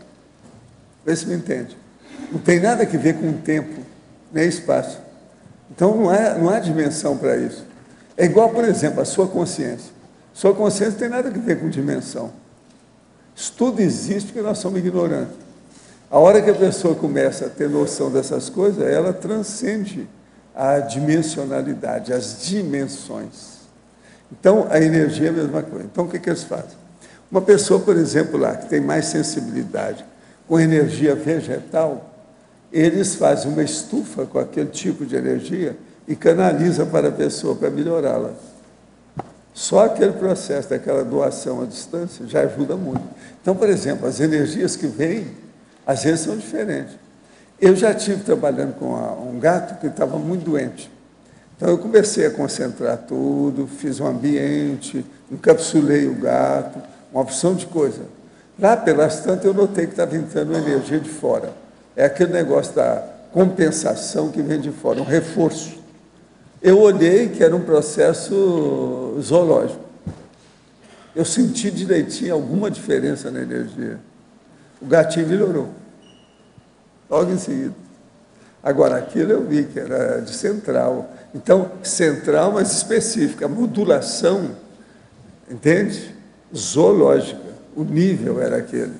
Vê se me entende. Não tem nada que ver com tempo, nem espaço. Então não há, não há dimensão para isso. É igual, por exemplo, a sua consciência. Sua consciência não tem nada que ver com dimensão. Isso tudo existe porque nós somos ignorantes. A hora que a pessoa começa a ter noção dessas coisas, ela transcende a dimensionalidade, as dimensões. Então, a energia é a mesma coisa. Então, o que, que eles fazem? Uma pessoa, por exemplo, lá, que tem mais sensibilidade com energia vegetal, eles fazem uma estufa com aquele tipo de energia e canaliza para a pessoa, para melhorá-la. Só aquele processo daquela doação à distância já ajuda muito. Então, por exemplo, as energias que vêm, às vezes são diferentes. Eu já estive trabalhando com um gato que estava muito doente. Então, eu comecei a concentrar tudo, fiz um ambiente, encapsulei o gato, uma opção de coisa. Lá, pelas tantas, eu notei que estava entrando uma energia de fora. É aquele negócio da compensação que vem de fora, um reforço. Eu olhei que era um processo zoológico. Eu senti direitinho alguma diferença na energia. O gatinho melhorou. Logo em seguida. Agora, aquilo eu vi que era de central. Então, central, mas específica. Modulação, entende? Zoológica. O nível era aquele.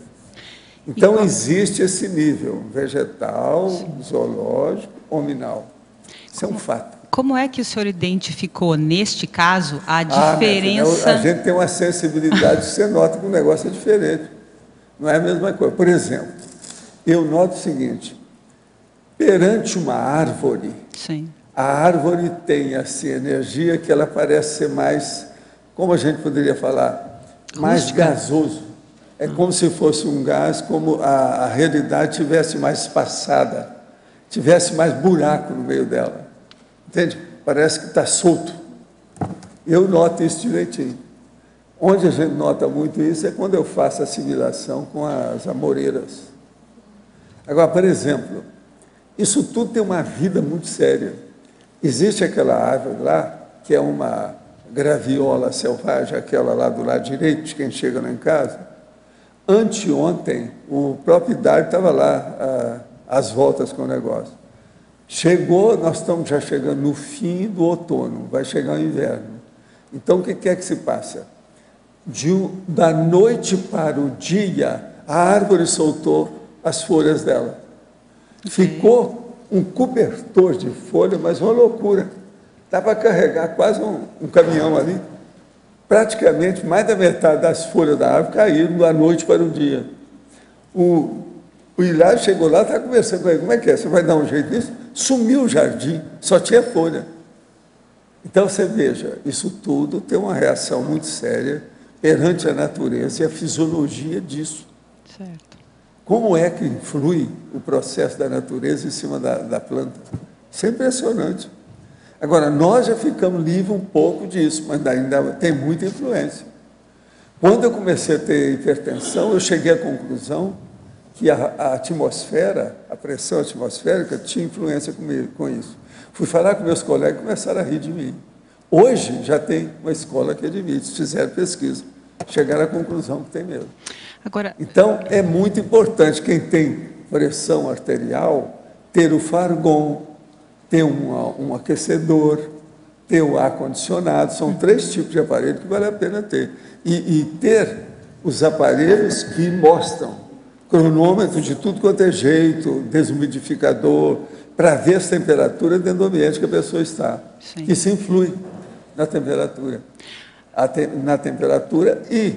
Então, existe esse nível vegetal, zoológico, hominal. Isso é um fato. Como é que o senhor identificou, neste caso, a diferença... Ah, a gente tem uma sensibilidade, você nota que o negócio é diferente. Não é a mesma coisa. Por exemplo, eu noto o seguinte, perante uma árvore, Sim. a árvore tem assim, energia que ela parece ser mais, como a gente poderia falar, mais Música. gasoso. É hum. como se fosse um gás, como a, a realidade tivesse mais espaçada, tivesse mais buraco no meio dela. Entende? Parece que está solto. Eu noto isso direitinho. Onde a gente nota muito isso é quando eu faço a assimilação com as amoreiras. Agora, por exemplo, isso tudo tem uma vida muito séria. Existe aquela árvore lá, que é uma graviola selvagem, aquela lá do lado direito, de quem chega lá em casa. Anteontem, o proprietário estava lá, às voltas com o negócio. Chegou, nós estamos já chegando no fim do outono, vai chegar o inverno. Então, o que é que se passa? De, da noite para o dia, a árvore soltou as folhas dela. Ficou um cobertor de folha, mas uma loucura. Dá para carregar quase um, um caminhão ali. Praticamente mais da metade das folhas da árvore caíram da noite para o dia. O, o Hilário chegou lá e está conversando com ele. Como é que é? Você vai dar um jeito nisso? Sumiu o jardim, só tinha folha. Então, você veja, isso tudo tem uma reação muito séria perante a natureza e a fisiologia disso. Certo. Como é que influi o processo da natureza em cima da, da planta? Isso é impressionante. Agora, nós já ficamos livres um pouco disso, mas ainda tem muita influência. Quando eu comecei a ter hipertensão, eu cheguei à conclusão que a, a atmosfera, a pressão atmosférica, tinha influência comigo, com isso. Fui falar com meus colegas e começaram a rir de mim. Hoje, já tem uma escola que admite, fizeram pesquisa, chegaram à conclusão que tem mesmo. Agora... Então, é muito importante quem tem pressão arterial ter o Fargon, ter uma, um aquecedor, ter o ar-condicionado. São três tipos de aparelho que vale a pena ter. E, e ter os aparelhos que mostram cronômetro de tudo quanto é jeito, desumidificador, para ver as temperaturas dentro do ambiente que a pessoa está. Sim. Isso influi na temperatura. A te, na temperatura e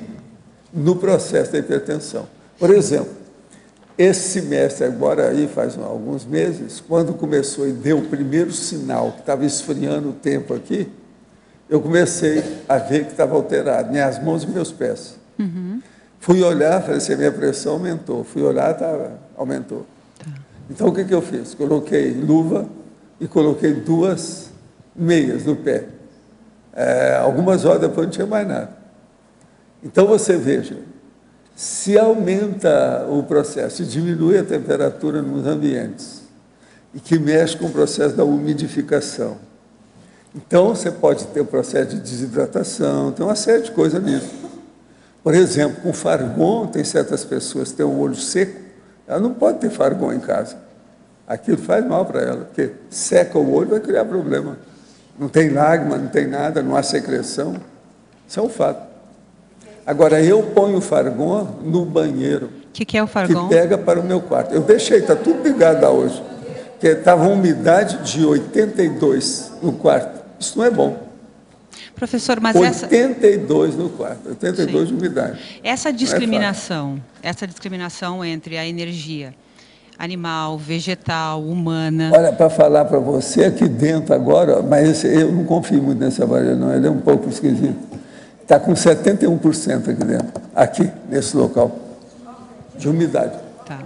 no processo da hipertensão. Por exemplo, esse semestre agora, aí faz alguns meses, quando começou e deu o primeiro sinal que estava esfriando o tempo aqui, eu comecei a ver que estava alterado, minhas mãos e meus pés. Uhum. Fui olhar, falei assim, minha pressão aumentou. Fui olhar, tava, aumentou. Tá. Então, o que, que eu fiz? Coloquei luva e coloquei duas meias no pé. É, algumas horas depois não tinha mais nada. Então, você veja, se aumenta o processo, se diminui a temperatura nos ambientes, e que mexe com o processo da umidificação. Então, você pode ter o processo de desidratação, tem uma série de coisas nisso. Por exemplo, com Fargon, tem certas pessoas que têm o olho seco, ela não pode ter Fargon em casa. Aquilo faz mal para ela, porque seca o olho vai criar problema. Não tem lágrima, não tem nada, não há secreção. Isso é um fato. Agora, eu ponho o Fargon no banheiro. O que, que é o Fargon? Que pega para o meu quarto. Eu deixei, está tudo ligado lá hoje. Porque estava uma umidade de oitenta e dois no quarto. Isso não é bom. Professor, mas oitenta e dois essa... no quarto, oitenta e dois. Sim. De umidade. Essa discriminação, é essa discriminação entre a energia animal, vegetal, humana... Olha, para falar para você aqui dentro agora, mas eu não confio muito nesse aparelho, não. Ele é um pouco esquisito. Está com setenta e um por cento aqui dentro, aqui, nesse local, de umidade. Tá.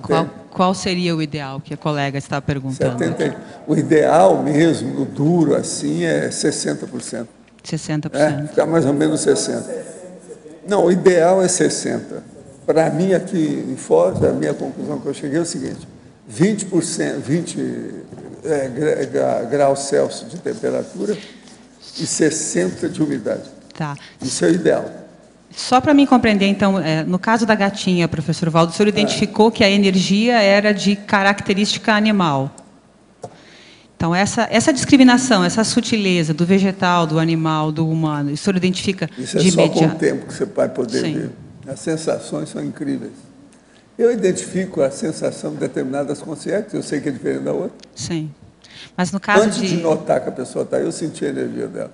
Qual, qual seria o ideal que a colega está perguntando? setenta, o ideal mesmo, o duro assim, é sessenta por cento. sessenta por cento. É, fica mais ou menos sessenta por cento. Não, o ideal é sessenta por cento. Para mim, aqui em Foz, a minha conclusão que eu cheguei é o seguinte, vinte por cento, vinte é, graus Celsius de temperatura... e sessenta de umidade. Tá. Isso é o ideal. Só para me compreender, então, no caso da gatinha, professor Valdo, o senhor identificou ah. que a energia era de característica animal. Então, essa, essa discriminação, essa sutileza do vegetal, do animal, do humano, o senhor identifica de imediato? Isso é só com o tempo que você vai poder Sim. ver. As sensações são incríveis. Eu identifico a sensação de determinadas consciências, eu sei que é diferente da outra. Sim. Mas no caso Antes de... de notar que a pessoa está, eu senti a energia dela.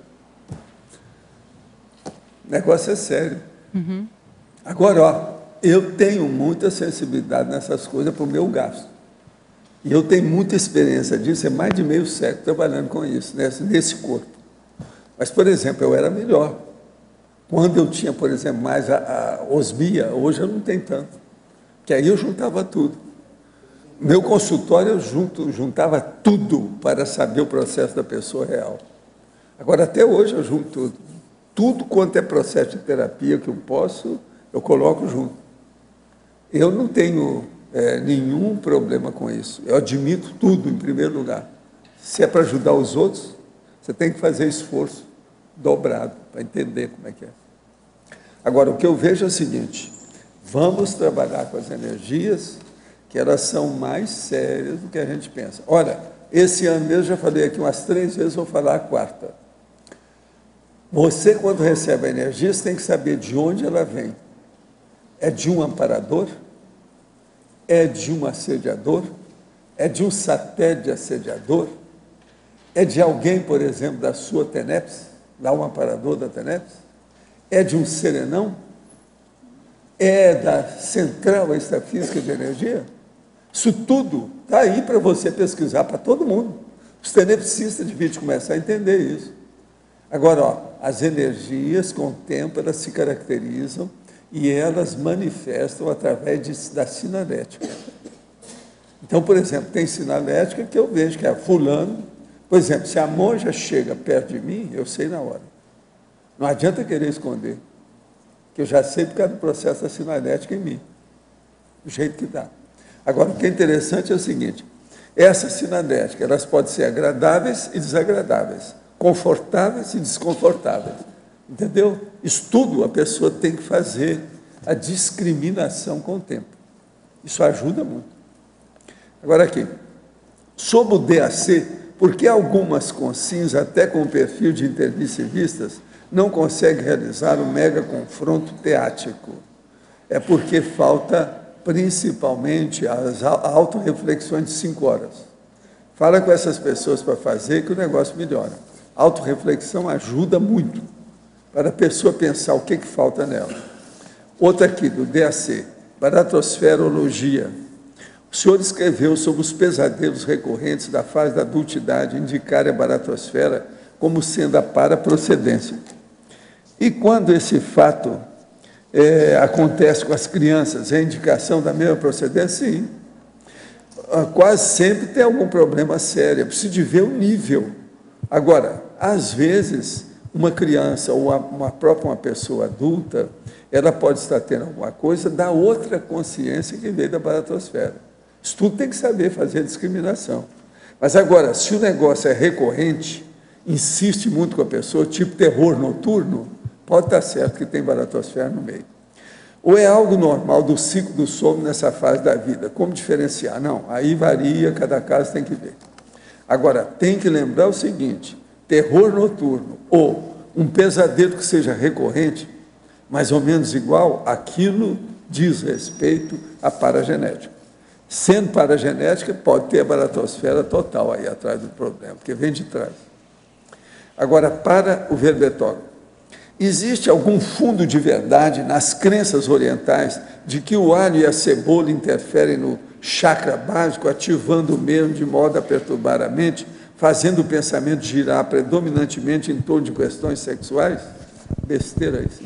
O negócio é sério. Uhum. Agora, ó, eu tenho muita sensibilidade nessas coisas para o meu gasto. E eu tenho muita experiência disso, é mais de meio século trabalhando com isso, nesse, nesse corpo. Mas, por exemplo, eu era melhor. Quando eu tinha, por exemplo, mais a, a osmia, hoje eu não tenho tanto. Porque aí eu juntava tudo. Meu consultório, eu junto, juntava tudo para saber o processo da pessoa real. Agora, até hoje, eu junto tudo. Tudo quanto é processo de terapia que eu posso, eu coloco junto. Eu não tenho é, nenhum problema com isso. Eu admito tudo, em primeiro lugar. Se é para ajudar os outros, você tem que fazer esforço dobrado para entender como é que é. Agora, o que eu vejo é o seguinte. Vamos trabalhar com as energias... que elas são mais sérias do que a gente pensa. Olha, esse ano mesmo, já falei aqui umas três vezes, vou falar a quarta. Você, quando recebe a energia, você tem que saber de onde ela vem. É de um amparador? É de um assediador? É de um satélite assediador? É de alguém, por exemplo, da sua Teneps, lá um amparador da Teneps? É de um serenão? É da Central Extrafísica de Energia? Isso tudo está aí para você pesquisar, para todo mundo. Os tenepsistas deviam começar a entender isso. Agora, ó, as energias, com o tempo, elas se caracterizam e elas manifestam através de, da sinalética. Então, por exemplo, tem sinalética que eu vejo que é fulano. Por exemplo, se a monja chega perto de mim, eu sei na hora. Não adianta querer esconder, que eu já sei por causa do processo da sinalética em mim, do jeito que dá. Agora, o que é interessante é o seguinte: essas sinaléticas, elas podem ser agradáveis e desagradáveis, confortáveis e desconfortáveis, entendeu? Isso tudo a pessoa tem que fazer a discriminação com o tempo. Isso ajuda muito. Agora aqui, sobre o D A C, porque algumas consciências, até com o perfil de intermissivistas, não consegue realizar um mega confronto teático. É porque falta, principalmente, as autorreflexões de cinco horas. Fala com essas pessoas para fazer que o negócio melhora. Autorreflexão ajuda muito para a pessoa pensar o que, que falta nela. Outra aqui, do D A C, baratosferologia. O senhor escreveu sobre os pesadelos recorrentes da fase da adultidade, indicar a baratosfera como sendo a paraprocedência. E quando esse fato é, acontece com as crianças, é indicação da mesma procedência? Sim. Quase sempre tem algum problema sério, é preciso ver o nível. Agora, às vezes, uma criança ou uma, uma própria uma pessoa adulta, ela pode estar tendo alguma coisa da outra consciência que veio da baratosfera. Isso tudo tem que saber fazer a discriminação. Mas agora, se o negócio é recorrente, insiste muito com a pessoa, tipo terror noturno, pode estar certo que tem baratosfera no meio. Ou é algo normal do ciclo do sono nessa fase da vida? Como diferenciar? Não, aí varia, cada caso tem que ver. Agora, tem que lembrar o seguinte: terror noturno ou um pesadelo que seja recorrente, mais ou menos igual, aquilo diz respeito à paragenética. Sendo paragenética, pode ter a baratosfera total aí atrás do problema, porque vem de trás. Agora, para o verbetólogo, existe algum fundo de verdade nas crenças orientais de que o alho e a cebola interferem no chakra básico, ativando o mesmo de modo a perturbar a mente, fazendo o pensamento girar predominantemente em torno de questões sexuais? Besteira isso.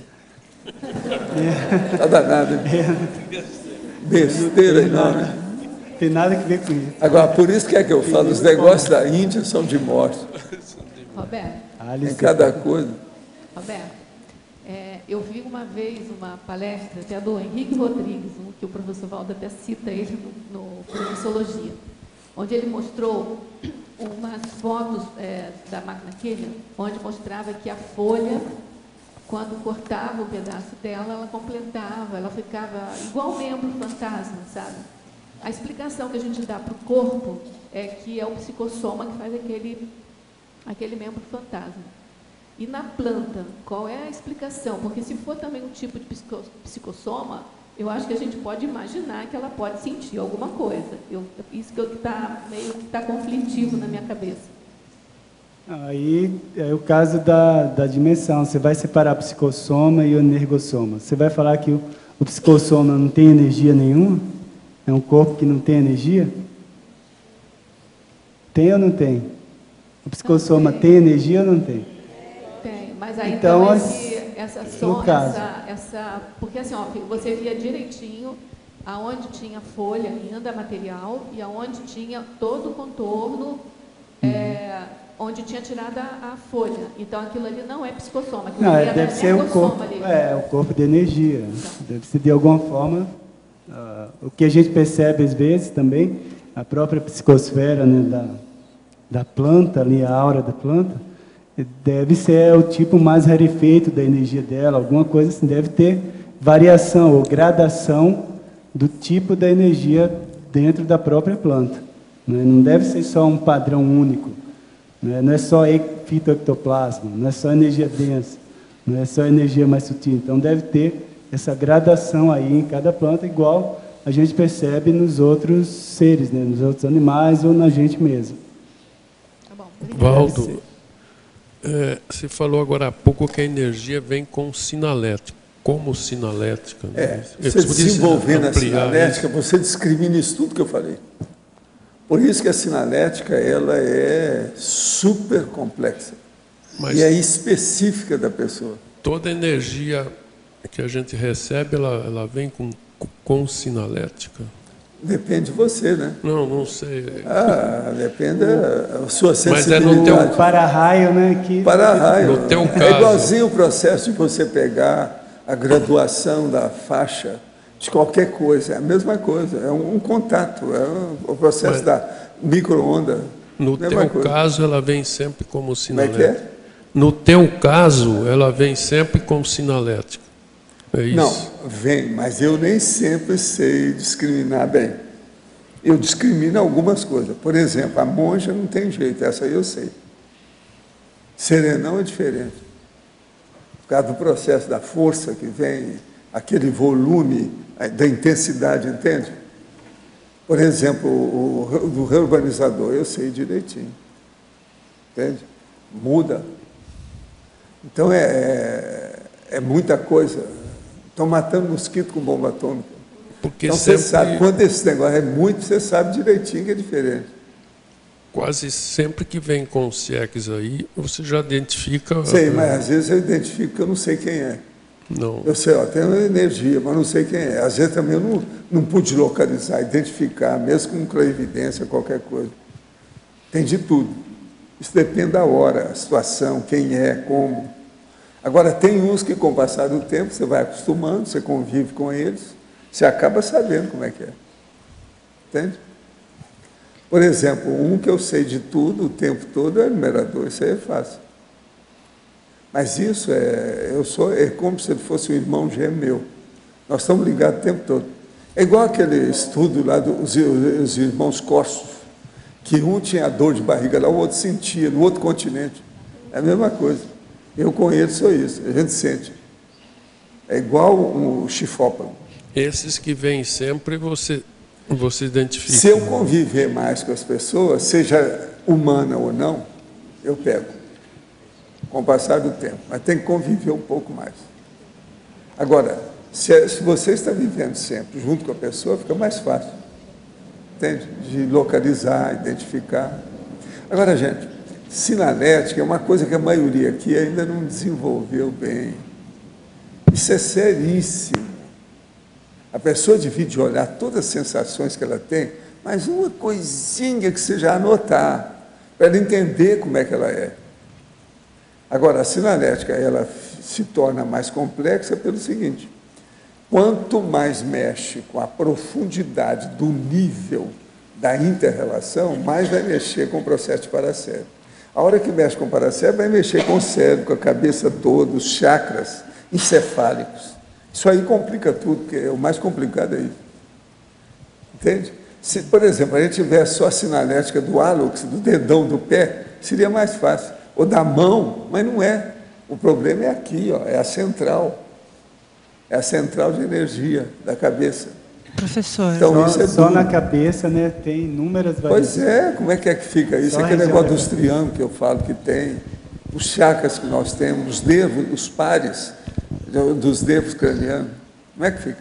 Está danado, né? Besteira enorme. Não tem nada a ver com isso. Agora, por isso que é que eu falo, os negócios da Índia são de morte. Roberto, em cada coisa. Roberto, é, eu vi uma vez uma palestra até do Henrique Rodrigues, um, que o professor Valdo até cita ele no, no Profissologia, onde ele mostrou umas fotos é, da máquina Kegel, onde mostrava que a folha, quando cortava o pedaço dela, ela completava, ela ficava igual membro fantasma, sabe? A explicação que a gente dá para o corpo é que é o psicossoma que faz aquele... aquele membro fantasma. E na planta, qual é a explicação? Porque se for também um tipo de psicossoma, eu acho que a gente pode imaginar que ela pode sentir alguma coisa. Eu, isso que está meio que está conflitivo na minha cabeça. Aí é o caso da, da dimensão. Você vai separar o psicossoma e o energossoma. Você vai falar que o, o psicossoma não tem energia nenhuma? É um corpo que não tem energia? Tem ou não tem? O psicossoma tem. tem energia ou não tem? Tem, mas aí então, então esse, essa som, essa, essa... Porque assim, ó, você via direitinho aonde tinha folha ainda material e aonde tinha todo o contorno, é, onde tinha tirado a, a folha. Então aquilo ali não é psicossoma. Não, deve ser o corpo, é, o corpo de energia. Então, deve ser de alguma forma. Uh, o que a gente percebe às vezes também, a própria psicosfera, né, da... da planta, ali a aura da planta, deve ser o tipo mais rarefeito da energia dela, alguma coisa assim, deve ter variação ou gradação do tipo da energia dentro da própria planta. Né? Não deve ser só um padrão único. Né? Não é só fitoectoplasma, não é só energia densa, não é só energia mais sutil. Então, deve ter essa gradação aí em cada planta, igual a gente percebe nos outros seres, né? Nos outros animais ou na gente mesmo. Tá bom. Valdo, é, você falou agora há pouco que a energia vem com sinalética. Como sinalética? É, você desenvolvendo a sinalética, isso. Você discrimina isso tudo que eu falei. Por isso que a sinalética ela é super complexa. Mas e é específica da pessoa. Toda energia que a gente recebe, ela, ela vem com, com sinalética. Depende de você, né? Não, não sei. Ah, depende da sua sensibilidade. Mas é no teu para-raio, né? Que... Para-raio. No teu caso. É igualzinho o processo de você pegar a graduação da faixa de qualquer coisa. É a mesma coisa. É um, um contato. É um, o processo mas, da micro-onda. No teu coisa. Caso, ela vem sempre como sinalética. Como é que é? No teu caso, ela vem sempre como sinalética. É isso? Não, vem, mas eu nem sempre sei discriminar bem. Eu discrimino algumas coisas. Por exemplo, a monja não tem jeito, essa eu sei. Serenão é diferente. Por causa do processo da força que vem, aquele volume, da intensidade, entende? Por exemplo, o, o reurbanizador, eu sei direitinho. Entende? Muda. Então, é, é, é muita coisa. Estão matando mosquito com bomba atômica. Porque então, sempre, você sabe, quando esse negócio é muito, você sabe direitinho que é diferente. Quase sempre que vem com o C E X aí, você já identifica... Sei, a... mas às vezes eu identifico que eu não sei quem é. Não. Eu sei, ó, tem uma energia, mas não sei quem é. Às vezes também eu não, não pude localizar, identificar, mesmo com clarividência, qualquer coisa. Tem de tudo. Isso depende da hora, a situação, quem é, como... Agora, tem uns que, com o passar do tempo, você vai acostumando, você convive com eles, você acaba sabendo como é que é. Entende? Por exemplo, um que eu sei de tudo, o tempo todo, é numerador, isso aí é fácil. Mas isso é, eu sou, é como se ele fosse um irmão gêmeo meu. Nós estamos ligados o tempo todo. É igual aquele estudo lá dos os irmãos Costos, que um tinha dor de barriga lá, o outro sentia, no outro continente. É a mesma coisa. Eu com ele sou isso, a gente sente. É igual um chifópano. Esses que vêm sempre, você, você identifica? Se eu conviver mais com as pessoas, seja humana ou não, eu pego, com o passar do tempo. Mas tem que conviver um pouco mais. Agora, se, se você está vivendo sempre junto com a pessoa, fica mais fácil, entende? De localizar, identificar. Agora, gente... Sinalética é uma coisa que a maioria aqui ainda não desenvolveu bem. Isso é seríssimo. A pessoa divide olhar todas as sensações que ela tem, mas uma coisinha que você já anotar, para ela entender como é que ela é. Agora, a sinalética ela se torna mais complexa pelo seguinte, quanto mais mexe com a profundidade do nível da inter-relação, mais vai mexer com o processo de paracérebro. A hora que mexe com o paracérebro, vai mexer com o cérebro, com a cabeça toda, os chakras encefálicos. Isso aí complica tudo, porque é o mais complicado aí. Entende? Se, por exemplo, a gente tivesse só a sinalética do hálux, do dedão do pé, seria mais fácil. Ou da mão, mas não é. O problema é aqui, ó, é a central. É a central de energia da cabeça. Professor, então, só, isso é só na cabeça, né? Tem inúmeras variações. Pois é, como é que é que fica isso? Só aquele negócio dos triângulos que eu falo que tem, os chakras que nós temos, os nervos, os pares dos nervos cranianos. Como é que fica?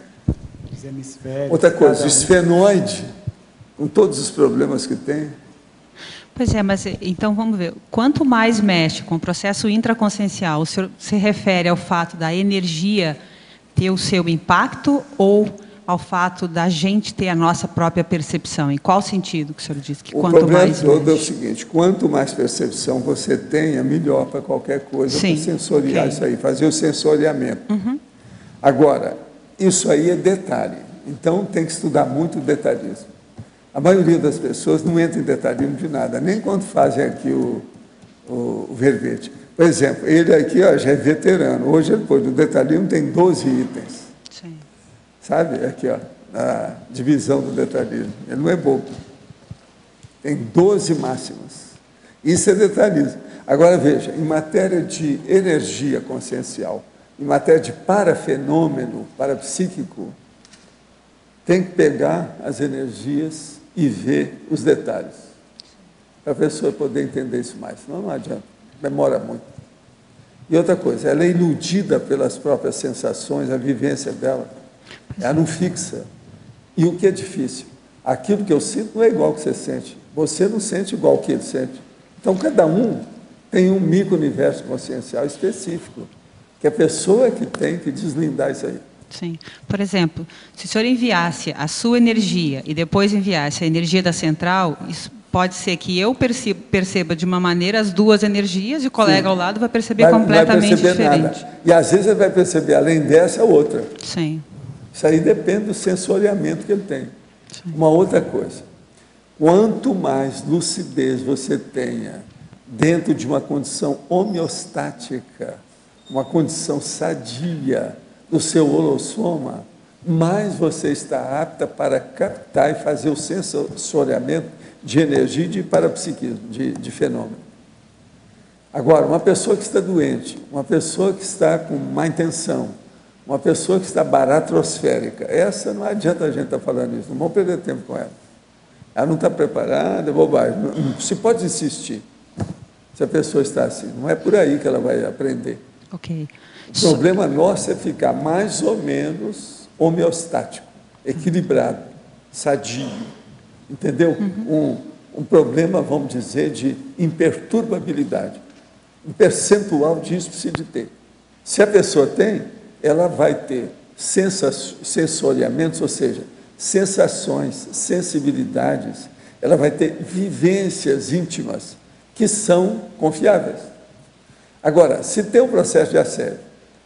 Os hemisférios. Outra coisa, o esfenoide, com todos os problemas que tem. Pois é, mas então vamos ver. Quanto mais mexe com o processo intraconsciencial, o senhor se refere ao fato da energia ter o seu impacto ou... ao fato da gente ter a nossa própria percepção. Em qual sentido que o senhor disse? Que o quanto problema mais todo mexe? É o seguinte, quanto mais percepção você tenha, melhor para qualquer coisa, para sensoriar okay. Isso aí, fazer o sensoriamento. Uhum. Agora, isso aí é detalhe, então tem que estudar muito o detalhismo. A maioria das pessoas não entra em detalhismo de nada, nem quando fazem aqui o, o, o verbete. Por exemplo, ele aqui ó, já é veterano, hoje ele pôs no detalhismo, tem doze itens. Sabe? Aqui, ó. a divisão do detalhismo. Ele não é bobo. Tem doze máximas. Isso é detalhismo. Agora, veja, em matéria de energia consciencial, em matéria de parafenômeno, parapsíquico, tem que pegar as energias e ver os detalhes, para a pessoa poder entender isso mais. Não, não adianta, demora muito. E outra coisa, ela é iludida pelas próprias sensações, a vivência dela, ela não fixa. E o que é difícil? Aquilo que eu sinto não é igual ao que você sente. Você não sente igual ao que ele sente. Então, cada um tem um micro-universo consciencial específico, que a pessoa que tem que deslindar isso aí. Sim. Por exemplo, se o senhor enviasse a sua energia e depois enviasse a energia da central, isso pode ser que eu perceba, perceba de uma maneira as duas energias e o colega Sim. ao lado vai perceber vai, completamente vai perceber diferente. Nada. E às vezes ele vai perceber, além dessa, outra. Sim. Isso aí depende do sensoriamento que ele tem. Sim. Uma outra coisa, quanto mais lucidez você tenha dentro de uma condição homeostática, uma condição sadia do seu holossoma, mais você está apta para captar e fazer o sensoriamento de energia e de parapsiquismo, de, de fenômeno. Agora, uma pessoa que está doente, uma pessoa que está com má intenção, uma pessoa que está baratrosférica, essa não adianta a gente estar falando isso, não vamos perder tempo com ela. Ela não está preparada, é bobagem, não se pode insistir. Se a pessoa está assim, não é por aí que ela vai aprender. Okay. O problema so... nosso é ficar mais ou menos homeostático, equilibrado, sadio, entendeu? Uhum. Um, um problema, vamos dizer, de imperturbabilidade. Um percentual disso precisa de ter. Se a pessoa tem, ela vai ter sens... sensoriamentos, ou seja, sensações, sensibilidades, ela vai ter vivências íntimas que são confiáveis. Agora, se tem um processo de assédio,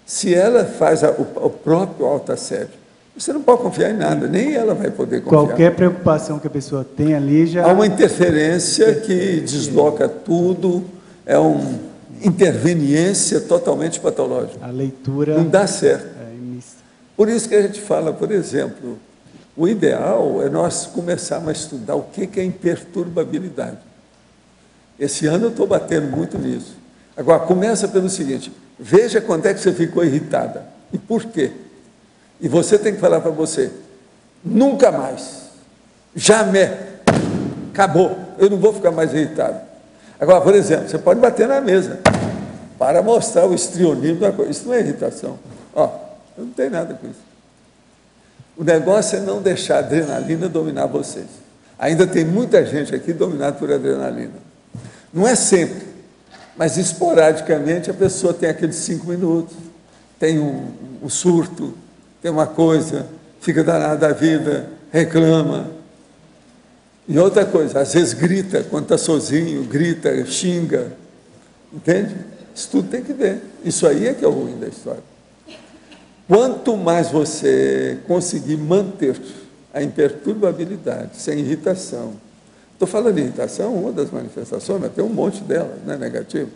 se ela faz a, o, o próprio autoassédio, você não pode confiar em nada, nem ela vai poder confiar. Qualquer preocupação que a pessoa tenha ali já... Há uma interferência que desloca tudo, é uma interveniência totalmente patológica. A leitura... Não dá certo. Por isso que a gente fala, por exemplo, o ideal é nós começarmos a estudar o que é imperturbabilidade. Esse ano eu estou batendo muito nisso. Agora, começa pelo seguinte, veja quando é que você ficou irritada e por quê. E você tem que falar para você, nunca mais, jamais, acabou, eu não vou ficar mais irritado. Agora, por exemplo, você pode bater na mesa para mostrar o estrionismo da coisa. Isso não é irritação. Ó, eu não tenho nada com isso. O negócio é não deixar a adrenalina dominar vocês. Ainda tem muita gente aqui dominada por adrenalina. Não é sempre, mas esporadicamente a pessoa tem aqueles cinco minutos, tem um, um surto, tem uma coisa, fica danada da vida, reclama. E outra coisa, às vezes grita, quando está sozinho, grita, xinga, entende? Isso tudo tem que ver. Isso aí é que é o ruim da história. Quanto mais você conseguir manter a imperturbabilidade, sem irritação, estou falando de irritação, uma das manifestações, mas tem um monte delas, né, negativo.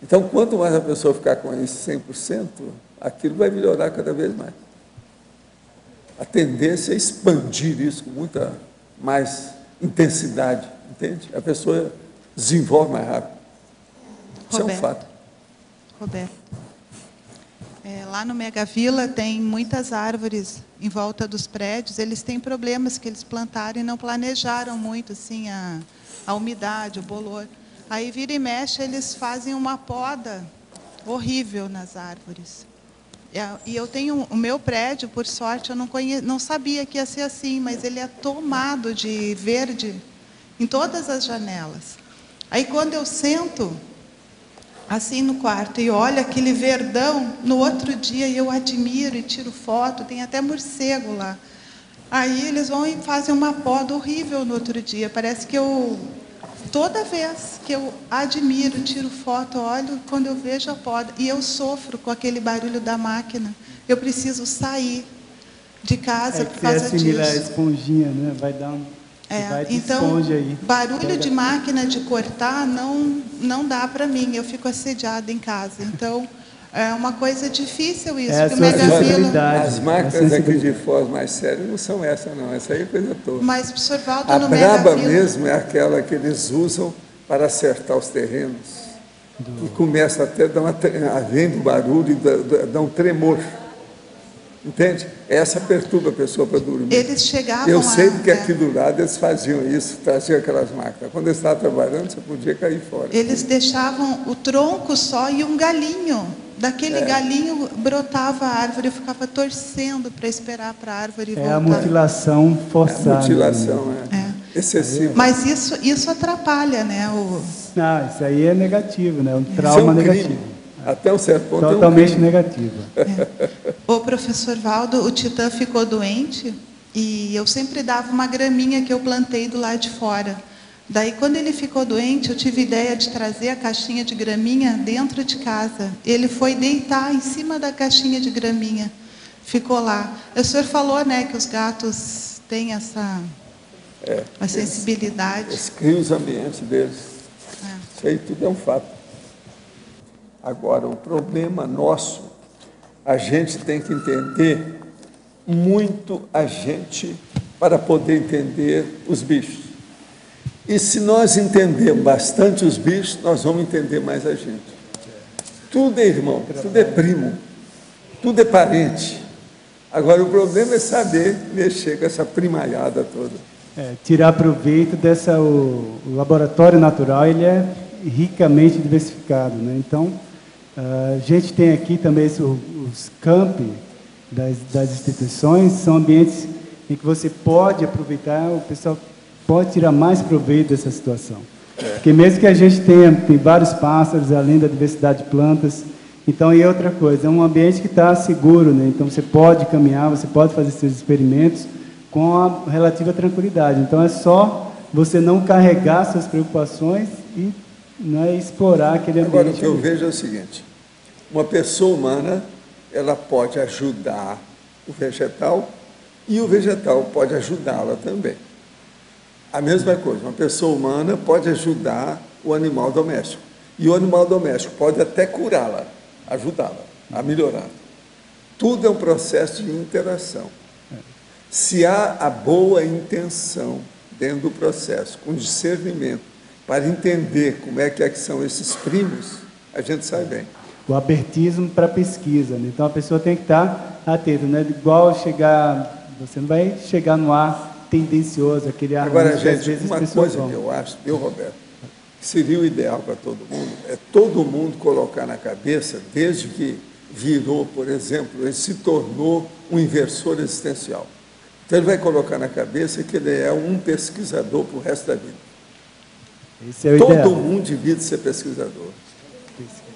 Então, quanto mais a pessoa ficar com isso cem por cento, aquilo vai melhorar cada vez mais. A tendência é expandir isso com muita mais intensidade, entende? A pessoa desenvolve mais rápido. Isso Roberto, é um fato. Roberto, é, lá no Megavila tem muitas árvores em volta dos prédios, eles têm problemas que eles plantaram e não planejaram muito assim, a, a umidade, o bolor. Aí vira e mexe, eles fazem uma poda horrível nas árvores. E eu tenho o meu prédio, por sorte, eu não, conhe, não sabia que ia ser assim, mas ele é tomado de verde em todas as janelas. Aí quando eu sento assim no quarto, e olha aquele verdão, no outro dia eu admiro e tiro foto, tem até morcego lá. Aí eles vão e fazem uma poda horrível no outro dia, parece que eu, toda vez que eu admiro, tiro foto, olho, quando eu vejo a poda, e eu sofro com aquele barulho da máquina, eu preciso sair de casa é por causa disso. É assimilar a esponjinha, né? Vai dar um... É, então, barulho de máquina de cortar não, não dá para mim, eu fico assediada em casa. Então, É uma coisa difícil isso. É que o megavila... As marcas aqui de Foz mais sérias não são essa, não. Essa aí é coisa toda. Mas, professor Valdo, a no megavila... A braba mesmo é aquela que eles usam para acertar os terrenos. Do... E começa até a dar uma... havendo barulho e dá, dá um tremor. Entende? Essa perturba a pessoa para dormir. Eles chegavam Eu sei a... que aqui do lado eles faziam isso, traziam aquelas máquinas. Quando eles estavam trabalhando, você podia cair fora. Eles deixavam o tronco só e um galinho. Daquele é. galinho brotava a árvore, eu ficava torcendo para esperar para a árvore é voltar. É a mutilação forçada. É a mutilação, né? é. é. Excessivo. Mas isso, isso atrapalha, né? O... Não, isso aí é negativo, né? Um trauma é um negativo. Até um certo ponto... Totalmente negativa. É. O professor Valdo, o Titã ficou doente e eu sempre dava uma graminha que eu plantei do lado de fora. Daí, quando ele ficou doente, eu tive ideia de trazer a caixinha de graminha dentro de casa. Ele foi deitar em cima da caixinha de graminha. Ficou lá. O senhor falou, né, que os gatos têm essa é, a sensibilidade. Eles, eles criam os ambientes deles. É. Isso aí tudo é um fato. Agora, o problema nosso, a gente tem que entender muito a gente para poder entender os bichos. E se nós entendermos bastante os bichos, nós vamos entender mais a gente. Tudo é irmão, tudo é primo, tudo é parente. Agora, o problema é saber mexer com essa primalhada toda. É, tirar proveito dessa... O, o laboratório natural, ele é ricamente diversificado, né? Então... Uh, a gente tem aqui também esse, os campi das, das instituições, são ambientes em que você pode aproveitar, o pessoal pode tirar mais proveito dessa situação. É. Porque mesmo que a gente tenha tem vários pássaros, além da diversidade de plantas, então e outra coisa, é um ambiente que está seguro, né? Então você pode caminhar, você pode fazer seus experimentos com a relativa tranquilidade. Então é só você não carregar suas preocupações e não é explorar aquele ambiente. Agora, o que eu vejo é o seguinte, uma pessoa humana, ela pode ajudar o vegetal e o vegetal pode ajudá-la também. A mesma coisa, uma pessoa humana pode ajudar o animal doméstico e o animal doméstico pode até curá-la, ajudá-la a melhorar. Tudo é um processo de interação. Se há a boa intenção dentro do processo, com discernimento, para entender como é que, é que são esses primos, a gente sai bem. O abertismo para pesquisa, né? Então a pessoa tem que estar atenta, né? Igual chegar, você não vai chegar no ar tendencioso, aquele ar... Agora, gente, às vezes uma coisa vão. que eu acho, eu, Roberto, que seria o ideal para todo mundo, é todo mundo colocar na cabeça, desde que virou, por exemplo, ele se tornou um inversor existencial. Então ele vai colocar na cabeça que ele é um pesquisador para o resto da vida. É Todo ideal. mundo devia ser pesquisador.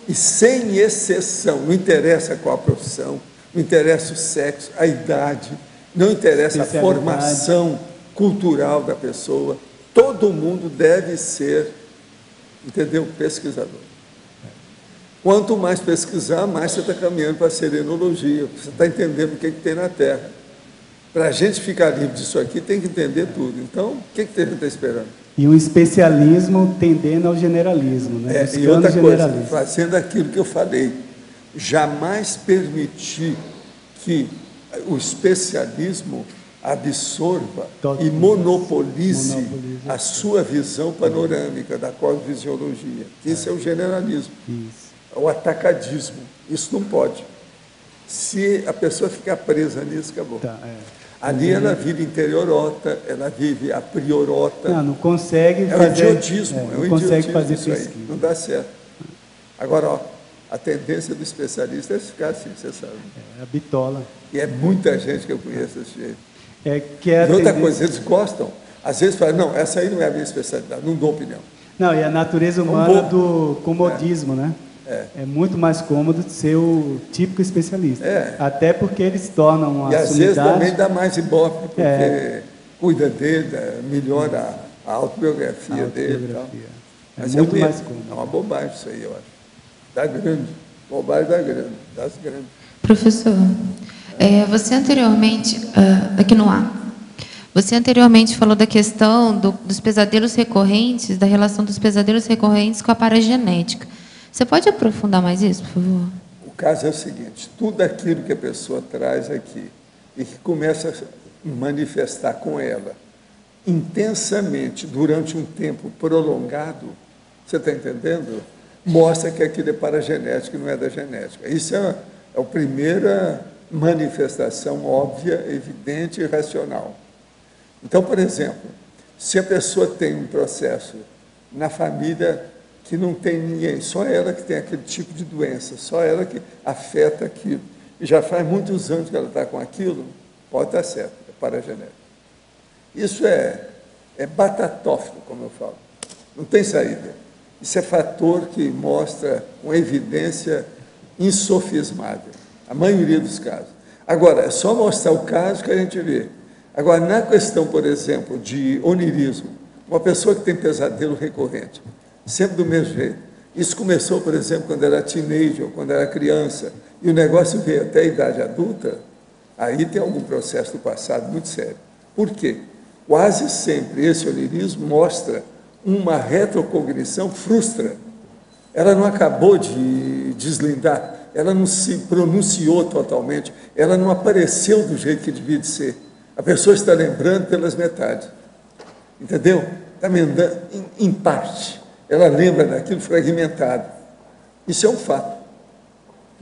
E sem exceção, não interessa qual a profissão, não interessa o sexo, a idade, não interessa a formação cultural da pessoa. Todo mundo deve ser, entendeu? Pesquisador. Quanto mais pesquisar, mais você está caminhando para a serenologia, você está entendendo o que, é que tem na Terra. Para a gente ficar livre disso aqui, tem que entender tudo. Então, o que, é que a gente está esperando? E um especialismo tendendo ao generalismo, né? É, e outra coisa, fazendo aquilo que eu falei, jamais permitir que o especialismo absorva Todo e monopolize, monopolize a sua visão panorâmica da cosmofisiologia. Isso é, é o generalismo, isso. É o atacadismo. Isso não pode. Se a pessoa ficar presa nisso, acabou. Tá, é. Ali ela vive interiorota, ela vive a priorota. Não, não consegue fazer... É um idiotismo, é, não é um consegue fazer isso pesquisa. Aí. Não dá certo. Agora, ó, a tendência do especialista é ficar assim, você sabe. É a bitola. E é muita gente que eu conheço desse jeito. É que é a e outra tendência... coisa, eles gostam. Às vezes falam, não, essa aí não é a minha especialidade, não dou opinião. Não, e a natureza humana do comodismo, é. né? É. é muito mais cômodo ser o típico especialista. É. Até porque eles tornam a sua... E às vezes também dá mais ibope, porque é. cuida dele, melhora a autobiografia, a autobiografia. dele. Então. É Mas muito é mais cômodo. É uma bobagem isso aí, eu acho. Dá grande. Bobagem dá grande. Dá grande. Professor, é, você anteriormente, uh, aqui no ar, você anteriormente falou da questão do, dos pesadelos recorrentes, da relação dos pesadelos recorrentes com a paragenética. Você pode aprofundar mais isso, por favor? O caso é o seguinte, tudo aquilo que a pessoa traz aqui e que começa a manifestar com ela intensamente durante um tempo prolongado, você está entendendo? Mostra que aquilo é paragenético e não é da genética. Isso é a primeira manifestação óbvia, evidente e racional. Então, por exemplo, se a pessoa tem um processo na família que não tem ninguém, só ela que tem aquele tipo de doença, só ela que afeta aquilo, e já faz muitos anos que ela está com aquilo, pode estar certo, é paragenético. Isso é, é batatófilo, como eu falo. Não tem saída. Isso é fator que mostra com evidência insofismável, a maioria dos casos. Agora, é só mostrar o caso que a gente vê. Agora, na questão, por exemplo, de onirismo, uma pessoa que tem pesadelo recorrente, sempre do mesmo jeito. Isso começou, por exemplo, quando era teenager, ou quando era criança, e o negócio veio até a idade adulta, aí tem algum processo do passado muito sério. Por quê? Quase sempre esse onirismo mostra uma retrocognição frustra. Ela não acabou de deslindar, ela não se pronunciou totalmente, ela não apareceu do jeito que devia de ser. A pessoa está lembrando pelas metades, entendeu? Está lembrando em parte. Ela lembra daquilo fragmentado. Isso é um fato.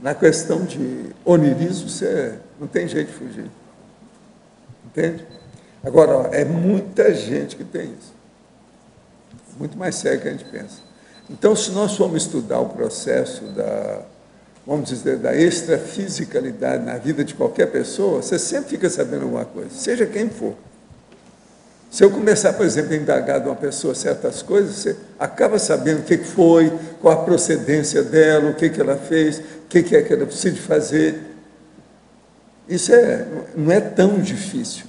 Na questão de onirismo, você não tem jeito de fugir. Entende? Agora, ó, é muita gente que tem isso. Muito mais sério que a gente pensa. Então, se nós formos estudar o processo da... vamos dizer, da extrafisicalidade na vida de qualquer pessoa, você sempre fica sabendo alguma coisa, seja quem for. Se eu começar, por exemplo, a indagar de uma pessoa certas coisas, você acaba sabendo o que foi, qual a procedência dela, o que ela fez, o que é que ela precisa fazer. Isso é, não é tão difícil.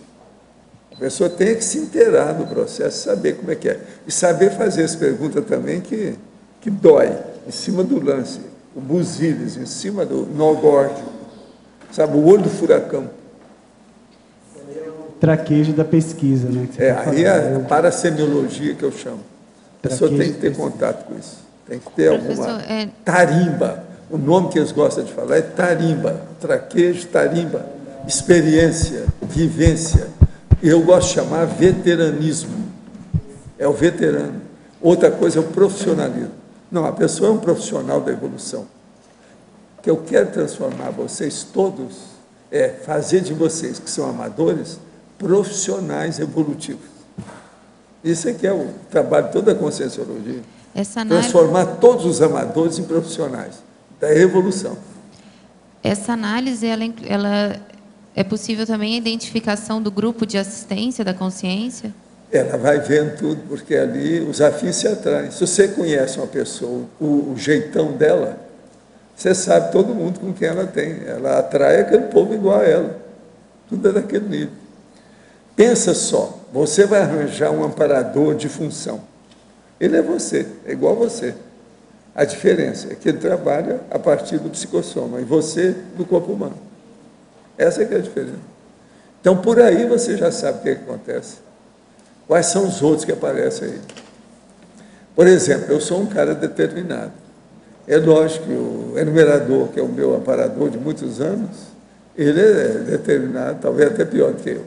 A pessoa tem que se inteirar no processo, saber como é que é. E saber fazer essa pergunta também que, que dói, em cima do lance. O buziles em cima do nó górdio, sabe, o olho do furacão. Traquejo da pesquisa, né? É, aí é a parasemiologia que eu chamo. A pessoa tem que ter contato com isso. Tem que ter alguma tarimba. O nome que eles gostam de falar é tarimba. Traquejo, tarimba. Experiência, vivência. Eu gosto de chamar veteranismo. É o veterano. Outra coisa é o profissionalismo. Não, a pessoa é um profissional da evolução. O que eu quero transformar vocês todos é fazer de vocês, que são amadores, profissionais evolutivos. Isso é que é o trabalho de toda a Conscienciologia. Essa análise... Transformar todos os amadores em profissionais da evolução. Essa análise, ela, ela é possível também a identificação do grupo de assistência da consciência? Ela vai vendo tudo, porque ali os afins se atraem. Se você conhece uma pessoa, o, o jeitão dela, você sabe todo mundo com quem ela tem. Ela atrai aquele povo igual a ela. Tudo é daquele nível. Pensa só, você vai arranjar um amparador de função. Ele é você, é igual a você. A diferença é que ele trabalha a partir do psicossoma e você do corpo humano. Essa é que é a diferença. Então, por aí você já sabe o que, é que acontece. Quais são os outros que aparecem aí? Por exemplo, eu sou um cara determinado. É lógico que o enumerador, que é o meu amparador de muitos anos, ele é determinado, talvez até pior que eu.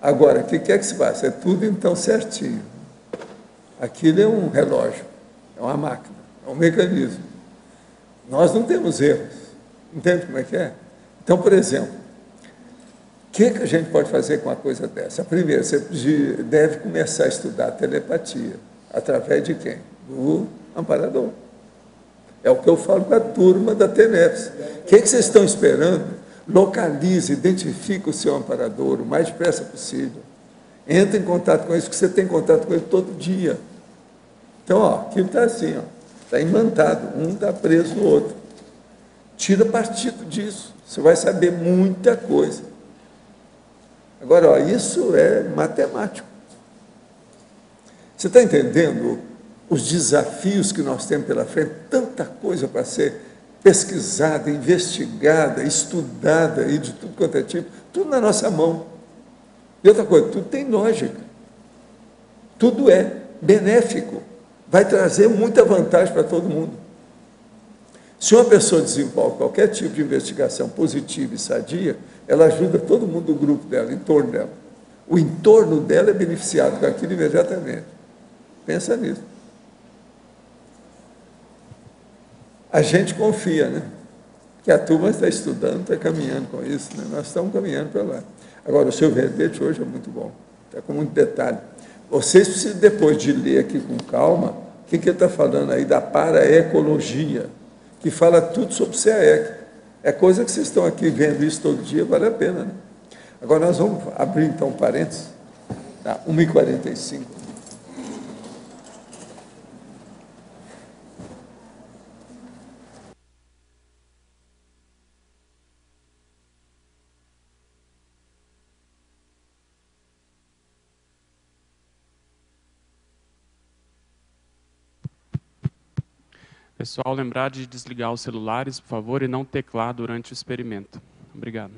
Agora, o que é que se passa? É tudo, então, certinho. Aquilo é um relógio, é uma máquina, é um mecanismo. Nós não temos erros. Entende como é que é? Então, por exemplo, o que, que a gente pode fazer com uma coisa dessa? Primeiro, você deve começar a estudar a telepatia. Através de quem? Do amparador. É o que eu falo com a turma da T N E P S. O que, que vocês estão esperando? Localize, identifique o seu amparador o mais depressa possível. Entre em contato com ele, porque você tem contato com ele todo dia. Então, ó, aquilo está assim, está imantado. Um está preso no outro. Tira partido disso. Você vai saber muita coisa. Agora, ó, isso é matemático. Você está entendendo os desafios que nós temos pela frente? Tanta coisa para ser pesquisada, investigada, estudada, e de tudo quanto é tipo, tudo na nossa mão. E outra coisa, tudo tem lógica. Tudo é benéfico. Vai trazer muita vantagem para todo mundo. Se uma pessoa desenvolve qualquer tipo de investigação positiva e sadia, ela ajuda todo mundo do grupo dela, em torno dela. O entorno dela é beneficiado com aquilo imediatamente. Pensa nisso. A gente confia, né? Que a turma está estudando, está caminhando com isso, né? Nós estamos caminhando para lá. Agora, o seu verbete hoje é muito bom, está com muito detalhe. Vocês precisam, depois de ler aqui com calma, o que, que ele está falando aí da paraecologia, que fala tudo sobre o C A E C. É coisa que vocês estão aqui vendo isso todo dia, vale a pena, né? Agora nós vamos abrir, então, um parênteses. Tá, uma e quarenta e cinco. Pessoal, lembrar de desligar os celulares, por favor, e não teclar durante o experimento. Obrigado.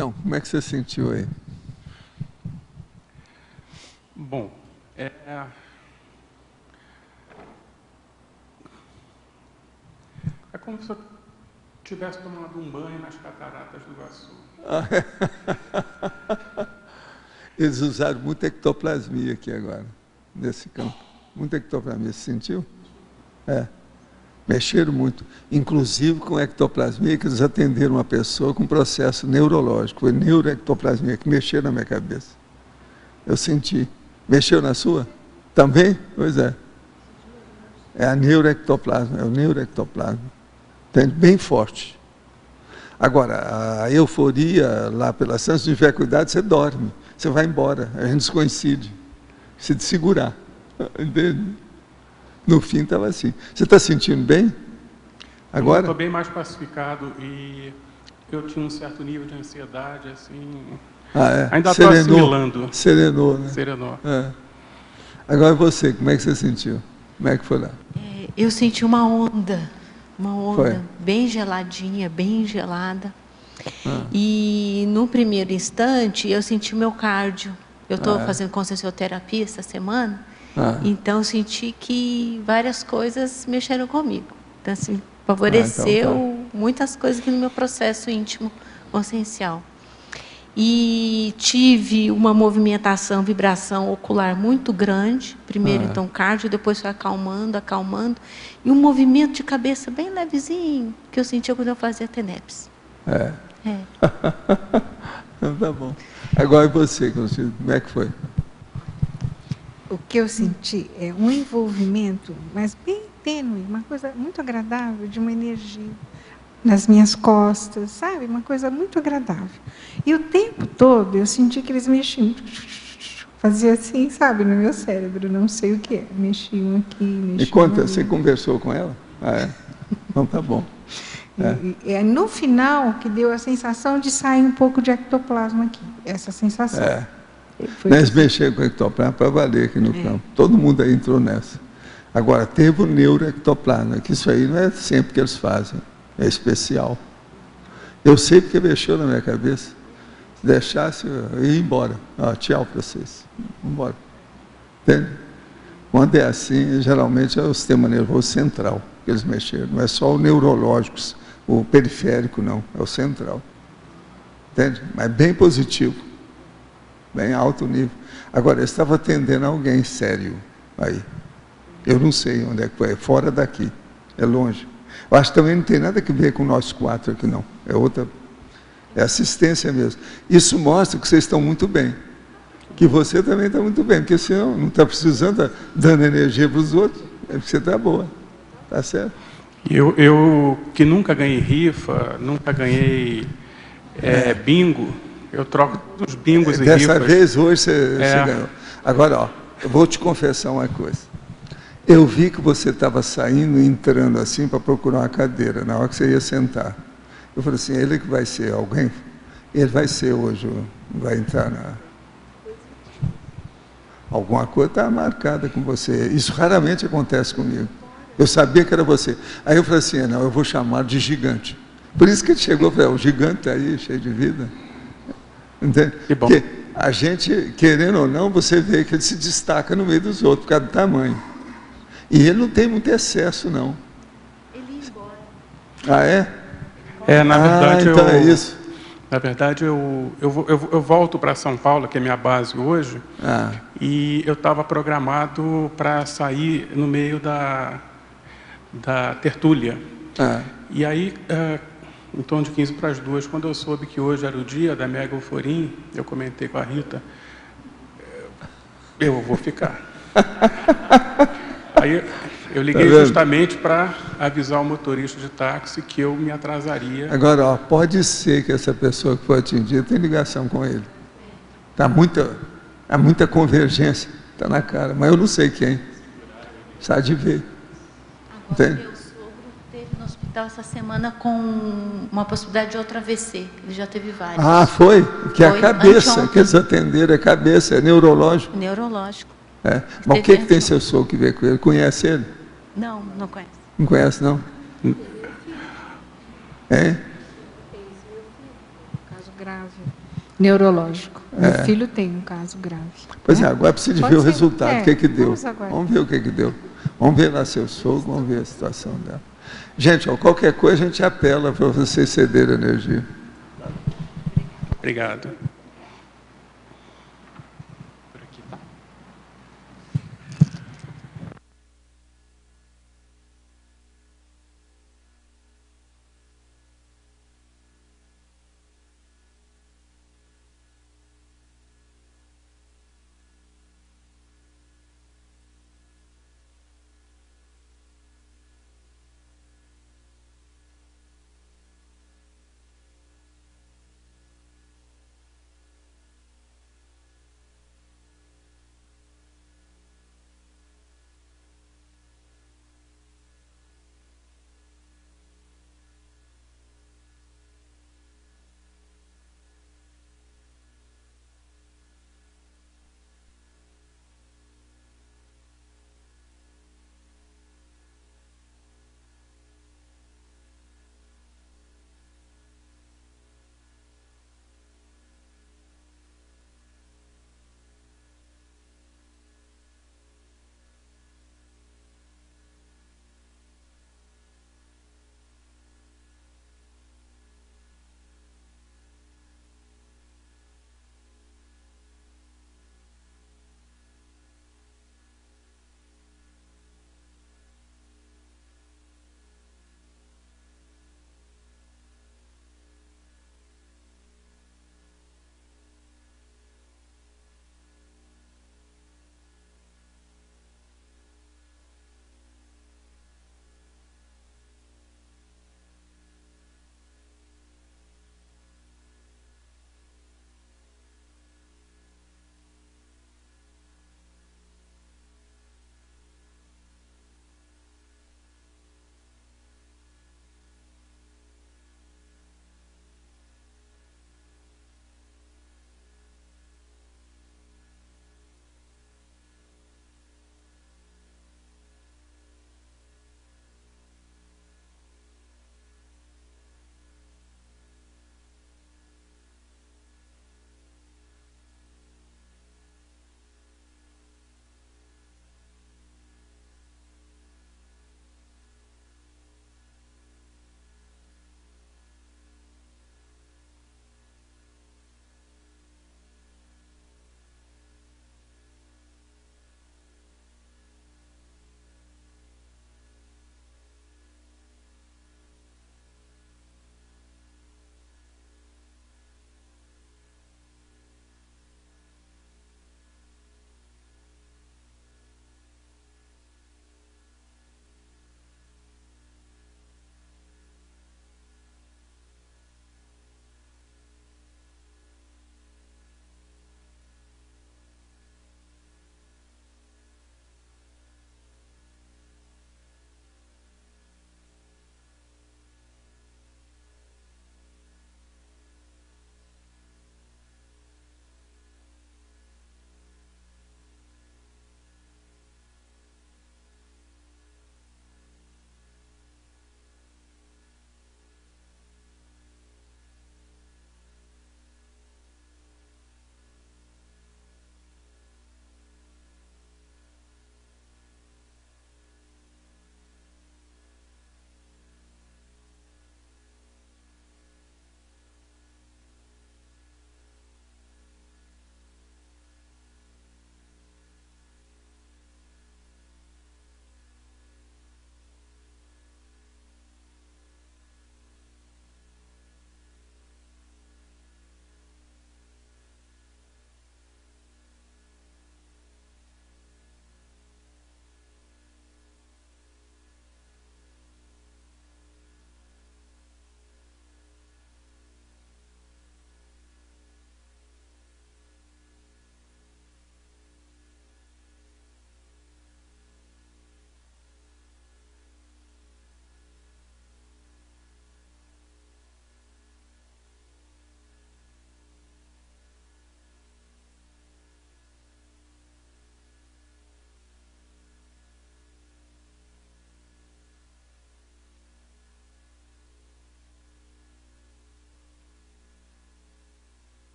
Então, como é que você sentiu aí? Bom, é... é como se eu tivesse tomado um banho nas cataratas do Iguaçu. Eles usaram muita ectoplasmia aqui agora, nesse campo. Muita ectoplasmia, você sentiu? É. Mexeram muito, inclusive com ectoplasmia, que eles atenderam uma pessoa com processo neurológico, foi neuroectoplasmia, que mexeu na minha cabeça. Eu senti. Mexeu na sua? Também? Pois é. É a neuroectoplasma, é o neuroectoplasma. Entende? Bem forte. Agora, a euforia lá pela Santa, se não tiver cuidado, você dorme, você vai embora, a gente descoincide, se de segurar. Entende? No fim estava assim. Você está sentindo bem? Agora? Estou bem mais pacificado e eu tinha um certo nível de ansiedade, assim... Ah, é. Ainda estou assimilando. Serenou, né? Serenou. É. Agora você, como é que você sentiu? Como é que foi lá? É, eu senti uma onda, uma onda foi. bem geladinha, bem gelada. Ah. E no primeiro instante eu senti o meu cardio. Eu estou ah, é. fazendo consciencioterapia essa semana. Ah. Então, senti que várias coisas mexeram comigo. Então, assim, favoreceu ah, então, tá. muitas coisas aqui no meu processo íntimo, consciencial. E tive uma movimentação, vibração ocular muito grande. Primeiro, ah. então, cardio, depois foi acalmando, acalmando. E um movimento de cabeça bem levezinho, que eu sentia quando eu fazia TENEPS. É. É. Tá bom. Agora é você, Conselho. Como é que foi? O que eu senti é um envolvimento, mas bem tênue, uma coisa muito agradável, de uma energia nas minhas costas, sabe? Uma coisa muito agradável. E o tempo todo eu senti que eles mexiam, fazia assim, sabe, no meu cérebro, não sei o que é. Mexiam aqui, mexiam. E conta, ali. Você conversou com ela? Ah, é? Então tá bom. É. É no final que deu a sensação de sair um pouco de ectoplasma aqui, essa sensação. É. Nós mexemos com o ectoplasma para valer aqui no é. campo. Todo mundo aí entrou nessa. Agora, teve o neuroectoplasma, que isso aí não é sempre que eles fazem, é especial. Eu sei porque mexeu na minha cabeça. Se deixasse, eu ia embora. Ah, tchau para vocês. Vamos embora. Entende? Quando é assim, geralmente é o sistema nervoso central que eles mexeram. Não é só o neurológico, o periférico, não. É o central. Entende? Mas bem positivo. Bem alto nível. Agora, eu estava atendendo alguém sério aí. Eu não sei onde é que foi, é fora daqui, é longe. Eu acho que também não tem nada a ver com nós quatro aqui, não. É outra, é assistência mesmo. Isso mostra que vocês estão muito bem, que você também está muito bem, porque senão não está precisando, tá dando energia para os outros, é porque você está boa, tá certo? Eu, eu que nunca ganhei rifa, nunca ganhei é, bingo, eu troco os bingos e rifas. Dessa vez, hoje, você, é. você ganhou. Agora, ó, eu vou te confessar uma coisa. Eu vi que você estava saindo e entrando assim para procurar uma cadeira, na hora que você ia sentar. Eu falei assim, ele que vai ser alguém? Ele vai ser hoje, vai entrar na... Alguma coisa está marcada com você. Isso raramente acontece comigo. Eu sabia que era você. Aí eu falei assim, não, eu vou chamar de gigante. Por isso que ele chegou e falou, o gigante está aí, cheio de vida. Entende? Que bom. Porque a gente, querendo ou não, você vê que ele se destaca no meio dos outros, por causa do tamanho. E ele não tem muito excesso, não. Ele ia embora. Ah, é? É, na verdade, ah, então eu, é isso. Na verdade, eu, eu, eu, eu volto para São Paulo, que é minha base hoje, ah. e eu estava programado para sair no meio da, da tertúlia. Ah. E aí... Uh, em torno de quinze para as duas, quando eu soube que hoje era o dia da Mega Euforim, eu comentei com a Rita, eu vou ficar. Aí eu liguei tá justamente para avisar o motorista de táxi que eu me atrasaria. Agora, ó, pode ser que essa pessoa que foi atingida tem ligação com ele. Está muita, há muita convergência, está na cara, mas eu não sei quem. Sabe de ver. Entende? Essa semana com uma possibilidade de outro A V C, ele já teve vários. Ah, foi? Que é a cabeça, que eles atenderam, é cabeça, é neurológico. Neurológico. É. Mas o que, que tem seu sogro que ver com ele? Conhece ele? Não, não conhece. Não conhece, não? É? grave, neurológico. Meu é. filho tem um caso grave. Pois né? é, agora precisa Pode ver ser, o resultado, é, o que, que deu. Vamos, vamos ver o que, que deu. Vamos ver lá seu sogro, vamos ver a situação dela. Gente, ó, qualquer coisa a gente apela para vocês cederem a energia. Obrigado.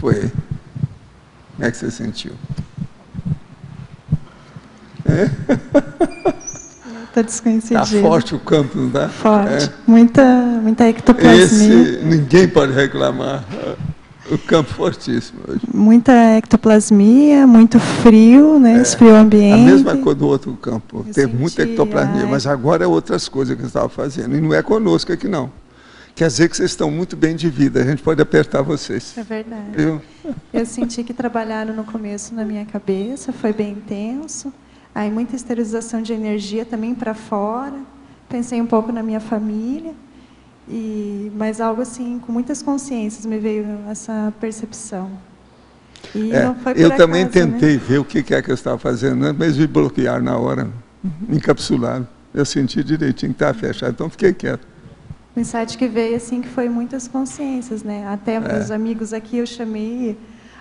foi? Como é que você sentiu? Está desconhecido. Está forte o campo, não está? Forte. É. Muita, muita ectoplasmia. Esse, ninguém pode reclamar. O campo fortíssimo hoje. Muita ectoplasmia, muito frio, né? É. Esse frio ambiente. A mesma coisa do outro campo. Eu Teve muita ectoplasmia, a... mas agora é outras coisas que você estava fazendo. E não é conosco aqui, não. Quer dizer que vocês estão muito bem de vida. A gente pode apertar vocês. É verdade. Viu? Eu senti que trabalharam no começo na minha cabeça. Foi bem intenso. Aí muita esterilização de energia também para fora. Pensei um pouco na minha família. E, mas algo assim, com muitas consciências me veio essa percepção. E é, não foi por eu acaso, também tentei né? ver o que é que eu estava fazendo, mas me bloquearam na hora, me encapsularam. Eu senti direitinho que estava fechado, então fiquei quieto. O insight que veio assim, que foi muitas consciências, né? Até é. os amigos aqui eu chamei...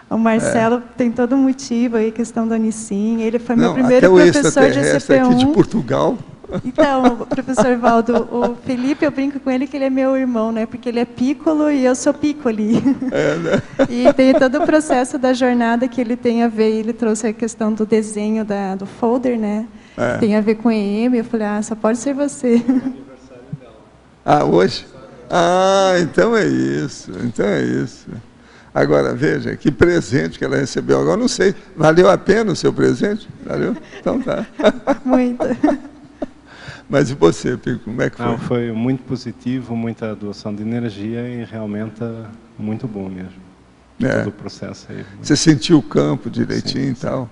O Marcelo é. tem todo um motivo aí, questão da Unicim. Ele foi Não, meu primeiro professor de E C P um. Aqui de Portugal. Então, professor Valdo, o Felipe, eu brinco com ele que ele é meu irmão, né? Porque ele é pícolo e eu sou pícoli. É, né? E tem todo o processo da jornada que ele tem a ver. Ele trouxe a questão do desenho da, do folder, né? É. Tem a ver com E M. Eu falei, ah, só pode ser você. É aniversário dela. Ah, hoje? Ah, então é isso. Então é isso. Agora, veja, que presente que ela recebeu. Agora, não sei, valeu a pena o seu presente? Valeu? Então tá. Muito. Mas e você, Pico, como é que foi? Não, foi muito positivo, muita doação de energia e realmente muito bom mesmo. É. Todo o processo aí. Muito... Você sentiu o campo direitinho sim, sim. e tal.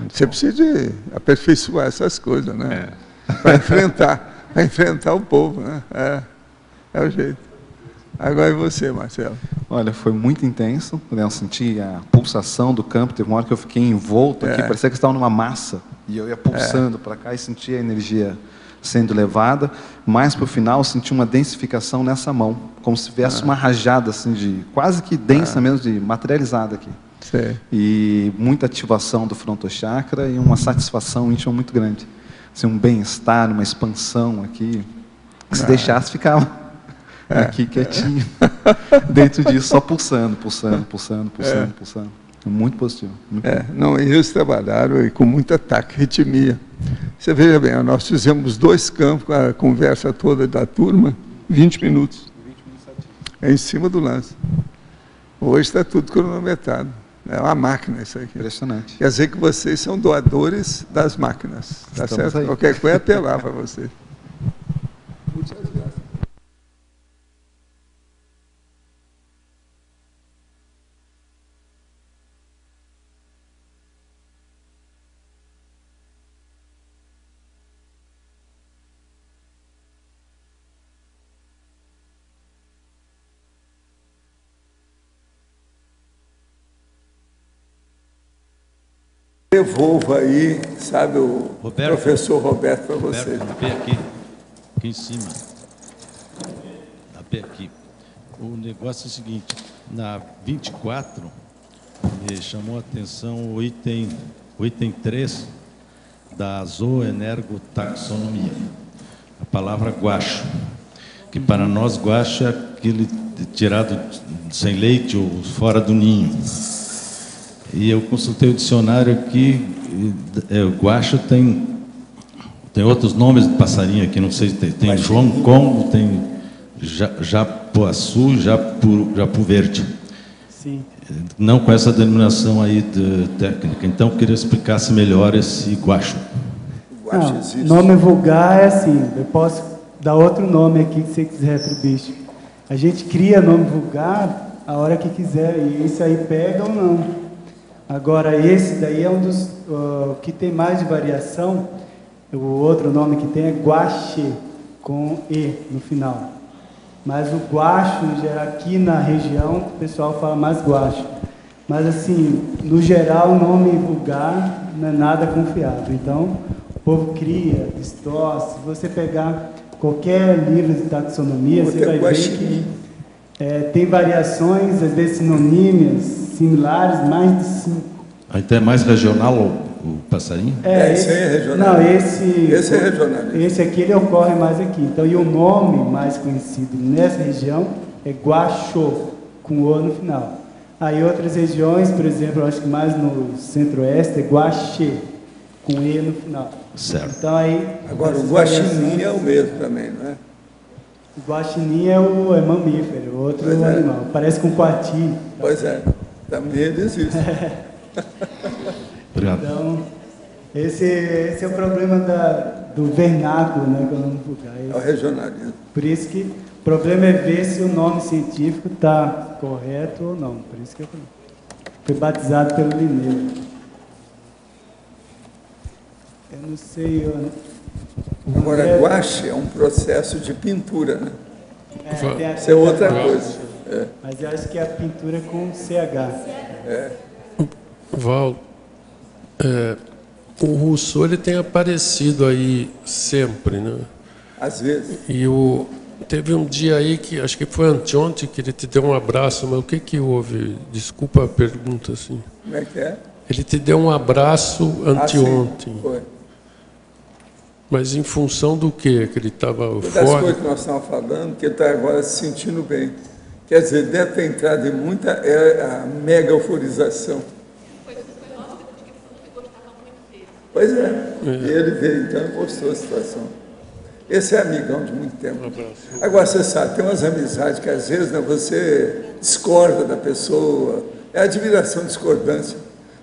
Muito você bom. Precisa de aperfeiçoar essas coisas, né? É. Para enfrentar, para enfrentar o povo, né? É, é o jeito. Agora é você, Marcelo. Olha, foi muito intenso, né? Eu senti a pulsação do campo, teve uma hora que eu fiquei envolto aqui, é. parecia que eu estava numa massa, e eu ia pulsando é. para cá e sentia a energia sendo levada, mas para o final eu senti uma densificação nessa mão, como se tivesse é. uma rajada, assim, de quase que densa é. mesmo, de materializada aqui. Sim. E muita ativação do frontochakra e uma satisfação íntima muito grande. Assim, um bem-estar, uma expansão aqui, que se é. deixasse ficava... aqui quietinho, é. dentro disso, só pulsando, pulsando, pulsando, pulsando, é. pulsando. Muito positivo. Muito é. Não, eles trabalharam e com muito ataque, ritmia. Você veja bem, nós fizemos dois campos, a conversa toda da turma, vinte minutos. É em cima do lance. Hoje está tudo cronometrado. É uma máquina isso aqui. Impressionante. Quer dizer que vocês são doadores das máquinas. Tá certo? Aí. Qualquer coisa é apelar para vocês. Muitas graças. Devolva aí, sabe, o Roberto, professor Roberto para você. Roberto, tapei aqui, aqui em cima. Tapei aqui. O negócio é o seguinte, na vinte e quatro, me chamou a atenção o item, o item três da zooenergotaxonomia, a palavra guacho, que para nós guacho é aquele tirado sem leite ou fora do ninho. E eu consultei o dicionário aqui, eu guacho tem, tem outros nomes de passarinho aqui, não sei se tem, tem Mas... João Congo, tem Japuaçu, Japu, Japu Verde. Sim. Não com essa denominação aí de técnica, então eu queria explicar se melhor esse guacho. Não, nome vulgar é assim, eu posso dar outro nome aqui que você quiser para o bicho. A gente cria nome vulgar a hora que quiser, e isso aí pega ou não. Agora, esse daí é um dos uh, que tem mais de variação. O outro nome que tem é guaxê, com E no final. Mas o guacho, no geral, aqui na região, o pessoal fala mais guacho. Mas, assim, no geral, o nome vulgar não é nada confiável. Então, o povo cria, distorce. Se você pegar qualquer livro de taxonomia, você vai ver que é, tem variações, às vezes sinonímias, similares, mais de cinco. Então é mais regional o, o passarinho? É, é esse, esse aí é regional. Não, esse, esse é regional. Esse aqui ele ocorre mais aqui. Então, e o nome mais conhecido nessa região é guaxô, com O no final. Aí outras regiões, por exemplo, acho que mais no centro-oeste, é Guaxê, com E no final. Certo. Então, aí, agora, o guaxinim é o mesmo também, não é? O guaxinim é, o, é mamífero, outro pois animal. É. Parece com coati. Pois é, também existe. Obrigado. Então, esse, esse é o problema da, do vernáculo, né, que eu não vou dar. É o regionalismo. Por isso que o problema é ver se o nome científico está correto ou não. Por isso que eu fui batizado pelo Linneu. Eu não sei... Eu... Agora, é... guache é um processo de pintura, né? É, isso é outra coisa. É. Mas eu acho que é a pintura com C H. É. Val, é, o Rousseau ele tem aparecido aí sempre, né? Às vezes. E o, teve um dia aí, que acho que foi anteontem, que ele te deu um abraço, mas o que que houve? Desculpa a pergunta, assim. Como é que é? Ele te deu um abraço anteontem. Ah, sim, foi. Mas em função do quê? Que ele estava fora? Das coisas que nós estamos falando, que ele está agora se sentindo bem. Quer dizer, deve ter entrado em muita é, mega euforização. Foi, foi nosso depois que ele falou que gostava muito dele. Pois é. é. E ele veio, então, e mostrou a situação. Esse é amigão de muito tempo. Um abraço. Agora, você sabe, tem umas amizades que, às vezes, né, você discorda da pessoa. É admiração, discordância.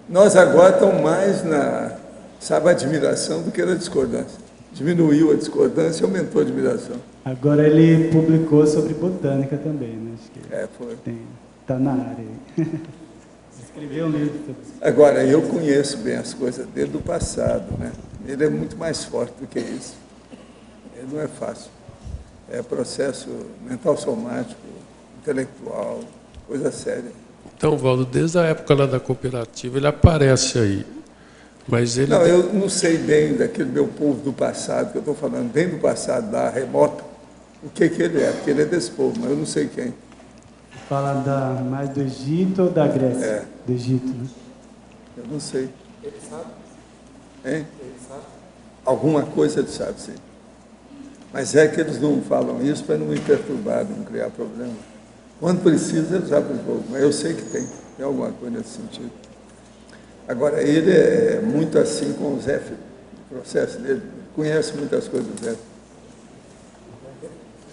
Nós agora estamos mais na, sabe, admiração do que na discordância. Diminuiu a discordância e aumentou a admiração. Agora ele publicou sobre botânica também, né? Acho que é, foi. Está na área. Escreveu um livro. Agora, eu conheço bem as coisas dele do passado, né? Ele é muito mais forte do que isso. Ele não é fácil. É processo mental somático, intelectual, coisa séria. Então, Valdo, desde a época lá da cooperativa, ele aparece aí. Mas ele não, tem... eu não sei bem daquele meu povo do passado, que eu estou falando bem do passado, da remota, o que que ele é, porque ele é desse povo, mas eu não sei quem. Fala da, mais do Egito ou da Grécia? É. Do Egito, né? Eu não sei. Ele sabe? Hein? Ele sabe? Alguma coisa ele sabe, sim. Mas é que eles não falam isso para não me perturbar, não criar problema. Quando precisa, eles abrem o jogo, mas eu sei que tem, tem alguma coisa nesse sentido. Agora, ele é muito assim com o Zé, o processo dele, conhece muitas coisas do Zé.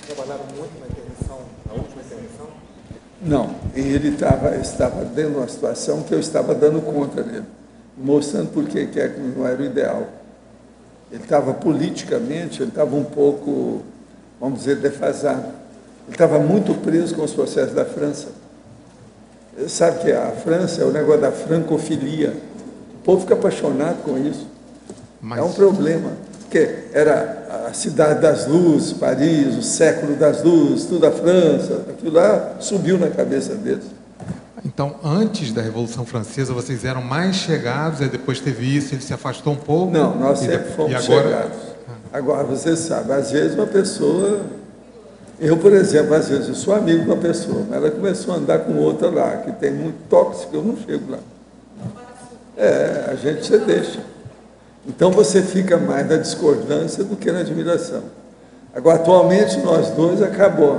Trabalharam muito na intervenção, na última intervenção? Não, ele estava, estava dentro de uma situação que eu estava dando conta dele, mostrando por que é que não era o ideal. Ele estava politicamente, ele estava um pouco, vamos dizer, defasado. Ele estava muito preso com os processos da França. Sabe que a França é o negócio da francofilia. O povo fica apaixonado com isso. Mas... é um problema. Porque era a cidade das luzes, Paris, o século das luzes, tudo a França. Aquilo lá subiu na cabeça deles. Então, antes da Revolução Francesa, vocês eram mais chegados, aí depois teve isso, ele se afastou um pouco? Não, nós sempre fomos agora... chegados. Agora, você sabe, às vezes uma pessoa... Eu, por exemplo, às vezes eu sou amigo de uma pessoa, mas ela começou a andar com outra lá, que tem muito tóxico, eu não chego lá. É, a gente se deixa. Então você fica mais na discordância do que na admiração. Agora, atualmente, nós dois acabou.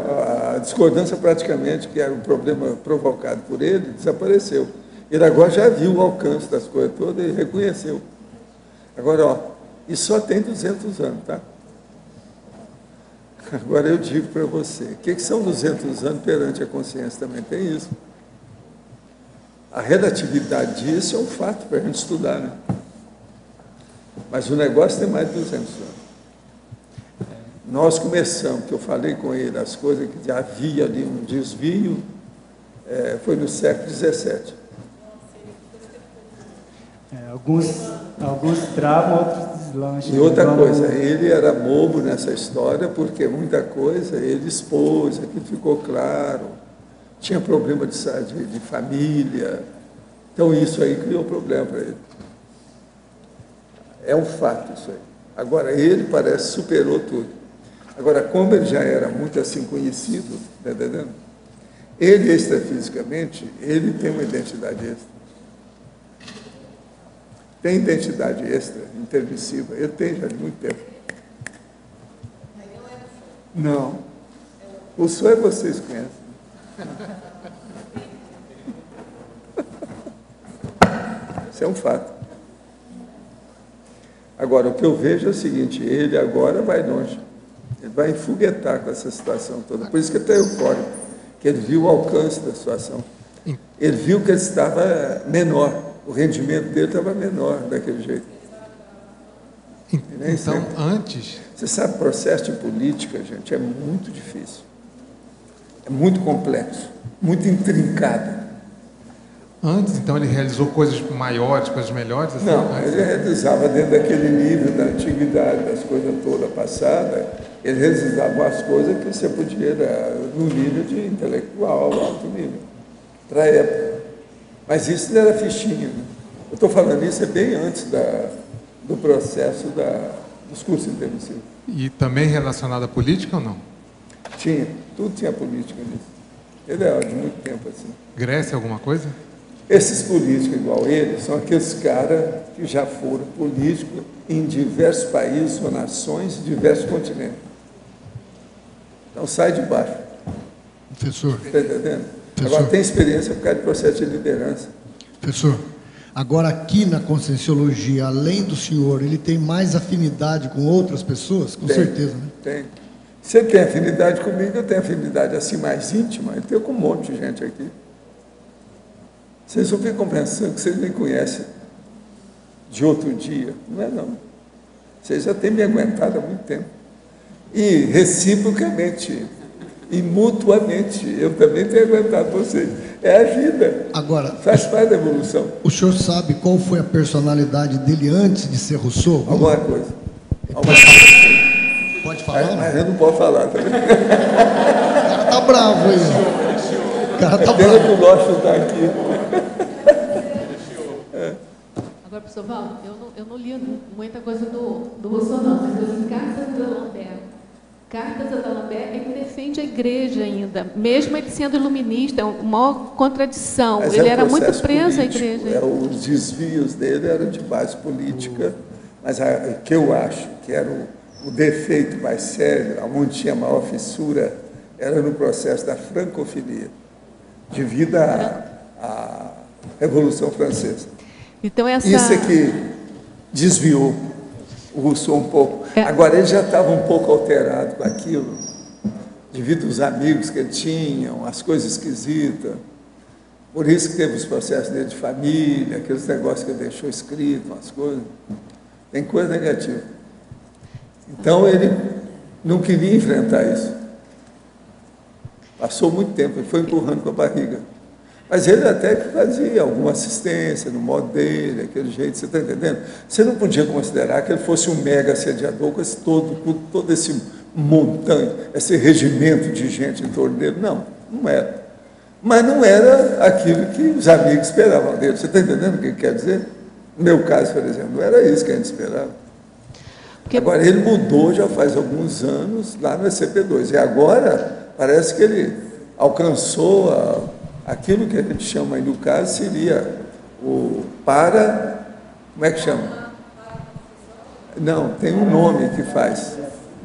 A discordância praticamente, que era um problema provocado por ele, desapareceu. Ele agora já viu o alcance das coisas todas e reconheceu. Agora, ó, isso só tem duzentos anos, tá? Agora eu digo para você, o que, que são duzentos anos perante a consciência? Também tem isso. A relatividade disso é um fato para a gente estudar, né? Mas o negócio tem mais de duzentos anos. Nós começamos, que eu falei com ele, as coisas que havia ali um desvio, é, foi no século dezessete. É, alguns, alguns travam, outros... E outra coisa, ele era bobo nessa história, porque muita coisa ele expôs, aquilo ficou claro, tinha problema de, de, de família, então isso aí criou problema para ele. É um fato isso aí. Agora, ele parece superou tudo. Agora, como ele já era muito assim conhecido, tá entendendo? Ele extrafisicamente, ele tem uma identidade extra. Tem identidade extra, intermissiva. Eu tenho já de muito tempo. Mas não é o Não. O Rousseau é vocês conhecem. Isso é um fato. Agora, o que eu vejo é o seguinte, ele agora vai longe. Ele vai enfoguetar com essa situação toda. Por isso que até eufórico, que ele viu o alcance da situação. Ele viu que ele estava menor, o rendimento dele estava menor daquele jeito. Então, sempre. antes... Você sabe, o processo de política, gente, é muito difícil. É muito complexo, muito intrincado. Antes, então, ele realizou coisas maiores, coisas melhores? Assim, não, mas... ele realizava dentro daquele nível da antiguidade, das coisas todas passadas, ele realizava as coisas que você podia, no nível de intelectual, alto nível, para a época. Mas isso não era fichinha. Né? Eu estou falando isso é bem antes da... do processo da, dos cursos internecivos. E também relacionado à política ou não? Tinha, tudo tinha política nisso. Ele é de muito tempo assim. Grécia, alguma coisa? Esses políticos igual ele são aqueles caras que já foram políticos em diversos países ou nações, diversos continentes. Então sai de baixo. Professor. Está entendendo? Professor. Agora tem experiência por causa do processo de liderança. Professor. Agora, aqui na Conscienciologia, além do senhor, ele tem mais afinidade com outras pessoas? Com tem, certeza, né? Tem. Você tem afinidade comigo, eu tenho afinidade assim mais íntima, eu tenho com um monte de gente aqui. Vocês só ficam pensando que vocês nem conhecem de outro dia. Não é, não. Vocês já têm me aguentado há muito tempo. E reciprocamente, e mutuamente, eu também tenho aguentado vocês. É a vida. Agora, faz parte da evolução. O senhor sabe qual foi a personalidade dele antes de ser Rousseau? Alguma coisa. Alguma coisa. Pode falar? Mas eu não posso falar também. O cara tá bravo aí. O cara tá é bravo. Que eu gosto de estar aqui. É. Agora, professor Valdo, eu não, eu não li muita coisa do, do Rousseau, não, mas eu li cartas de D'Alembert. Cartas a D'Alembert, ele defende a igreja ainda, mesmo ele sendo iluminista, é uma contradição. Mas ele é um era muito preso político, à igreja. É, os desvios dele eram de base política, mas o que eu acho que era o, o defeito mais sério, onde tinha maior fissura, era no processo da francofilia, devido à, à Revolução Francesa. Então, essa... Isso é que desviou o Rousseau um pouco. É. Agora, ele já estava um pouco alterado com aquilo, devido aos amigos que ele tinha, as coisas esquisitas. Por isso que teve os processos dele de família, aqueles negócios que ele deixou escrito, umas coisas. Tem coisa negativa. Então, ele não queria enfrentar isso. Passou muito tempo, ele foi empurrando com a barriga. Mas ele até que fazia alguma assistência no modo dele, aquele jeito, você está entendendo? Você não podia considerar que ele fosse um mega assediador com esse todo, todo esse montante, esse regimento de gente em torno dele. Não, não era. Mas não era aquilo que os amigos esperavam dele. Você está entendendo o que quer dizer? No meu caso, por exemplo, não era isso que a gente esperava. Porque... Agora, ele mudou já faz alguns anos lá no E C P dois. E agora, parece que ele alcançou a... Aquilo que a gente chama aí no caso seria o para... Como é que chama? Não, tem um nome que faz.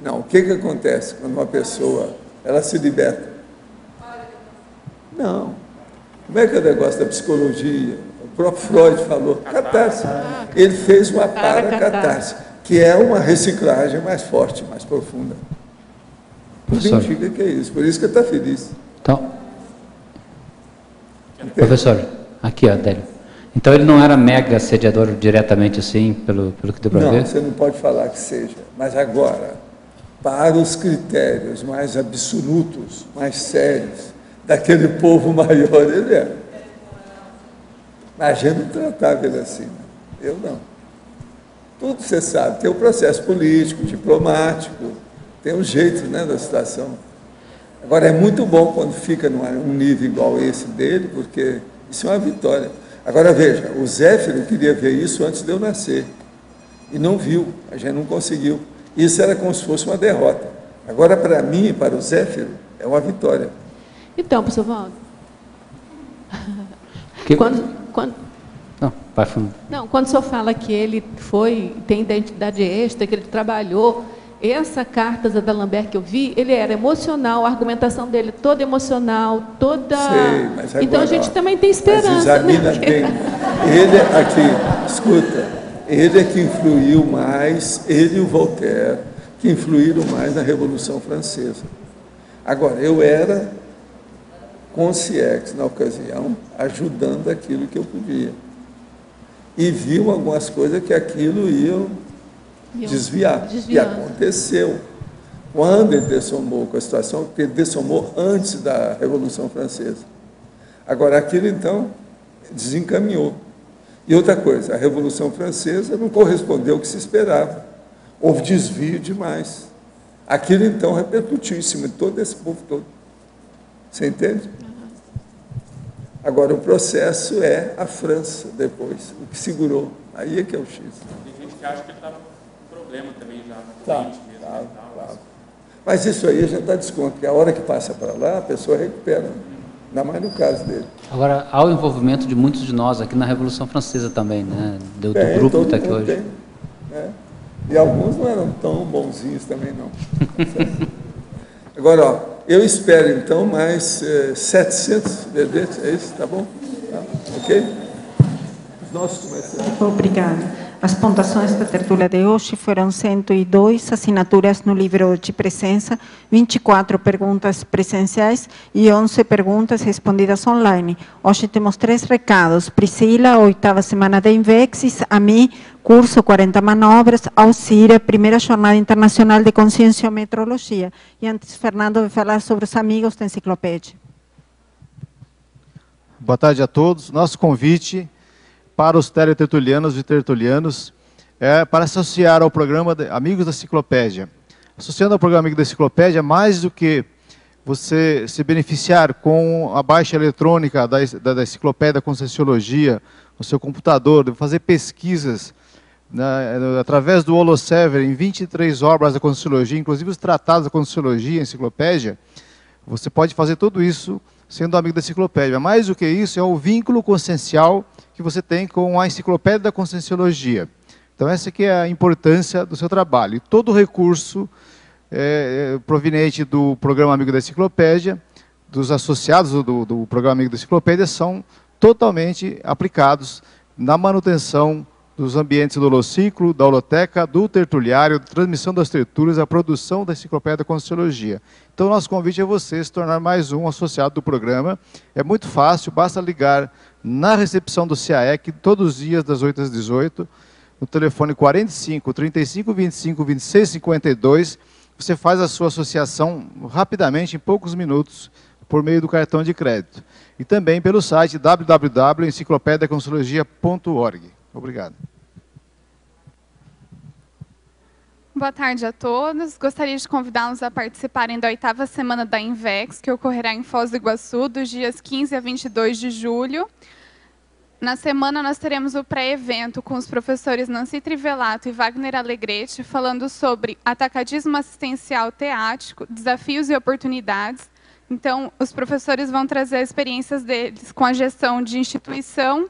Não, o que, que acontece quando uma pessoa, ela se liberta? Não. Como é que é o negócio da psicologia? O próprio Freud falou, catarse. Ele fez uma para-catarse, que é uma reciclagem mais forte, mais profunda. Significa que é isso, por isso que ele está feliz. Então... Professor, aqui, ó, Adélio. Então ele não era mega assediador diretamente assim, pelo, pelo que deu para ver? Não, você não pode falar que seja. Mas agora, para os critérios mais absolutos, mais sérios, daquele povo maior, ele era. Mas a gente não tratava ele assim, né? Eu não. Tudo você sabe, tem o processo político, diplomático, tem um jeito, né, da situação. Agora, é muito bom quando fica num nível igual esse dele, porque isso é uma vitória. Agora, veja, o Zéfiro queria ver isso antes de eu nascer, e não viu, a gente não conseguiu. Isso era como se fosse uma derrota. Agora, para mim e para o Zéfiro, é uma vitória. Então, professor Valdo, que... quando, quando... Não, vai fundo. Não, quando o senhor fala que ele foi, tem identidade extra, que ele trabalhou... Essa carta da D'Alembert que eu vi, ele era emocional, a argumentação dele toda emocional, toda... Sei, mas agora, então a gente ó, também tem esperança. Mas examina, né? Bem. ele é que, escuta, ele é que influiu mais, ele e o Voltaire, que influíram mais na Revolução Francesa. Agora, eu era consciex na ocasião, ajudando aquilo que eu podia. E viu algumas coisas que aquilo ia desviar. E aconteceu. Quando ele dessomou com a situação, porque ele dessomou antes da Revolução Francesa. Agora, aquilo, então, desencaminhou. E outra coisa, a Revolução Francesa não correspondeu ao que se esperava. Houve desvio demais. Aquilo, então, repercutiu em cima de todo esse povo todo. Você entende? Agora, o processo é a França depois, o que segurou. Aí é que é o X. Tem gente que acha que ele está com problema também já. Tá, mesmo, tá, né? Tá. Mas isso aí já dá desconto, porque a hora que passa para lá, a pessoa recupera. Ainda mais no caso dele. Agora, há o envolvimento de muitos de nós aqui na Revolução Francesa também, né? Do, do é, grupo que está aqui hoje. Tem, né? E alguns não eram tão bonzinhos também, não. Agora, ó, eu espero, então, mais eh, setecentos verbetes, é isso? Tá bom? Tá? Ok? Os nossos comerciantes. Obrigada. As pontuações da tertúlia de hoje foram cento e dois assinaturas no livro de presença, vinte e quatro perguntas presenciais e onze perguntas respondidas online. Hoje temos três recados. Priscila, oitava semana da Invexis, a mim, curso quarenta manobras, Alcira, primeira jornada internacional de conscienciometrologia. E antes, Fernando vai falar sobre os amigos da enciclopédia. Boa tarde a todos. Nosso convite para os teletertulianos e tertulianos, é, para se associar ao programa Amigos da Enciclopédia. Associando ao programa Amigos da Enciclopédia, mais do que você se beneficiar com a baixa eletrônica da, da, da enciclopédia, da Conscienciologia, no seu computador, fazer pesquisas na, através do HoloServer em vinte e três obras da Conscienciologia, inclusive os tratados da Conscienciologia e Enciclopédia, você pode fazer tudo isso sendo amigo da enciclopédia. Mais do que isso, é o vínculo consciencial que você tem com a enciclopédia da Conscienciologia. Então, essa aqui é a importância do seu trabalho. E todo recurso é, proveniente do programa Amigo da Enciclopédia, dos associados do, do programa Amigo da Enciclopédia, são totalmente aplicados na manutenção dos ambientes do holociclo, da holoteca, do tertuliário, da transmissão das tertúlias, a produção da enciclopédia da Conscienciologia. Então, nosso convite é você se tornar mais um associado do programa. É muito fácil, basta ligar na recepção do C A E C, todos os dias, das oito às dezoito, no telefone quarenta e cinco, trinta e cinco, vinte e cinco, vinte e seis, cinquenta e dois. Você faz a sua associação rapidamente, em poucos minutos, por meio do cartão de crédito. E também pelo site w w w ponto enciclopédia da conscienciologia ponto org. Obrigado. Boa tarde a todos. Gostaria de convidá-los a participarem da oitava semana da Invex, que ocorrerá em Foz do Iguaçu, dos dias quinze a vinte e dois de julho. Na semana, nós teremos o pré-evento com os professores Nancy Trivelato e Wagner Alegretti, falando sobre atacadismo assistencial teático, desafios e oportunidades. Então, os professores vão trazer experiências deles com a gestão de instituição,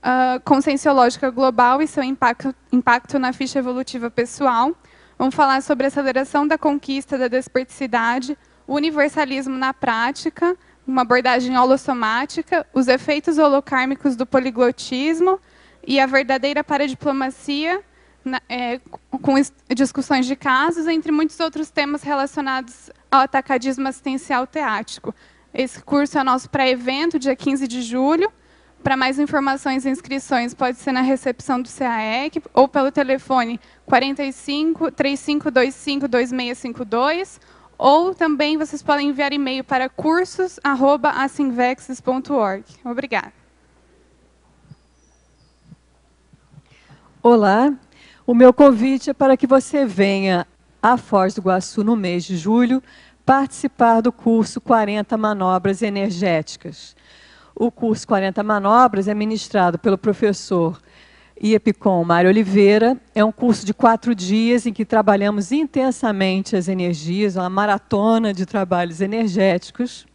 Uh, conscienciológica global e seu impacto, impacto na ficha evolutiva pessoal. Vamos falar sobre a aceleração da conquista da desperticidade, o universalismo na prática, uma abordagem holossomática, os efeitos holocármicos do poliglotismo e a verdadeira paradiplomacia, na, é, com discussões de casos, entre muitos outros temas relacionados ao atacadismo assistencial teático. Esse curso é nosso pré-evento, dia quinze de julho. Para mais informações e inscrições, pode ser na recepção do C A E C ou pelo telefone quarenta e cinco, trinta e cinco, vinte e cinco, vinte e seis cinquenta e dois, ou também vocês podem enviar e-mail para cursos arroba asinvexis ponto org. Obrigada. Olá, o meu convite é para que você venha a Foz do Iguaçu no mês de julho participar do curso quarenta Manobras Energéticas. O curso quarenta Manobras é ministrado pelo professor IEPCOM Mário Oliveira. É um curso de quatro dias em que trabalhamos intensamente as energias, uma maratona de trabalhos energéticos.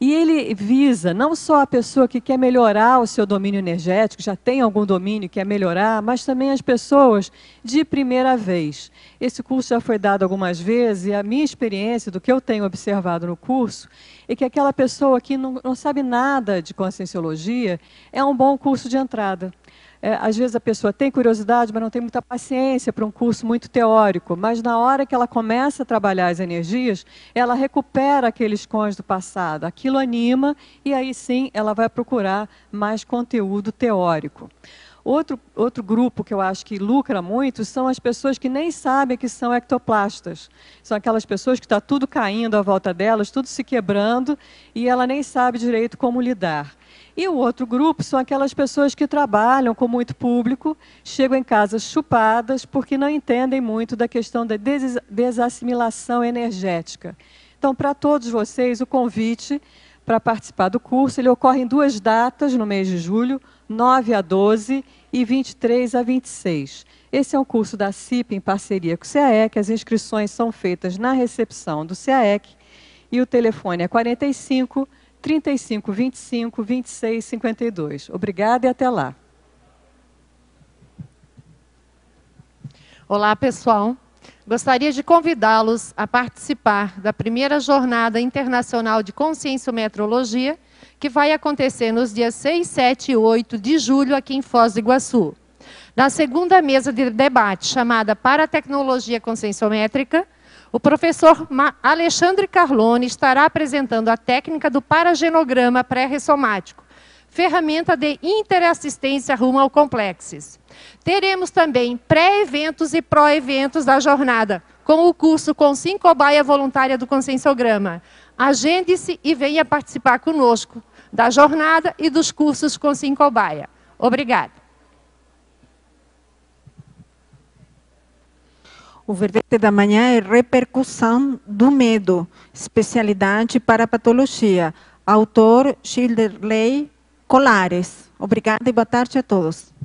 E ele visa não só a pessoa que quer melhorar o seu domínio energético, já tem algum domínio que quer melhorar, mas também as pessoas de primeira vez. Esse curso já foi dado algumas vezes e a minha experiência, do que eu tenho observado no curso, é que aquela pessoa que não, não sabe nada de conscienciologia é um bom curso de entrada. É, às vezes a pessoa tem curiosidade, mas não tem muita paciência para um curso muito teórico. Mas na hora que ela começa a trabalhar as energias, ela recupera aqueles cons do passado. Aquilo anima e aí sim ela vai procurar mais conteúdo teórico. Outro, outro grupo que eu acho que lucra muito são as pessoas que nem sabem que são ectoplastas. São aquelas pessoas que está tudo caindo à volta delas, tudo se quebrando e ela nem sabe direito como lidar. E o outro grupo são aquelas pessoas que trabalham com muito público, chegam em casa chupadas porque não entendem muito da questão da des desassimilação energética. Então, para todos vocês, o convite para participar do curso, ele ocorre em duas datas no mês de julho, nove a doze e vinte e três a vinte e seis. Esse é um curso da C I P em parceria com o C A E C, as inscrições são feitas na recepção do C A E C e o telefone é quarenta e cinco, trinta e cinco, vinte e cinco, vinte e seis, cinquenta e dois. Obrigada e até lá. Olá, pessoal. Gostaria de convidá-los a participar da primeira Jornada Internacional de Conscienciometrologia, que vai acontecer nos dias seis, sete e oito de julho aqui em Foz do Iguaçu. Na segunda mesa de debate, chamada Para a Tecnologia Conscienciométrica, o professor Alexandre Carlone estará apresentando a técnica do paragenograma pré-ressomático, ferramenta de interassistência rumo ao complexes. Teremos também pré-eventos e pró-eventos da jornada, com o curso com cinco cobaia voluntária do Conscienciograma. Agende-se e venha participar conosco da jornada e dos cursos com cinco cobaia. Obrigada. O verdete da manhã é Repercussão do Medo, especialidade para patologia. Autor Gilderley Colares. Obrigada e boa tarde a todos.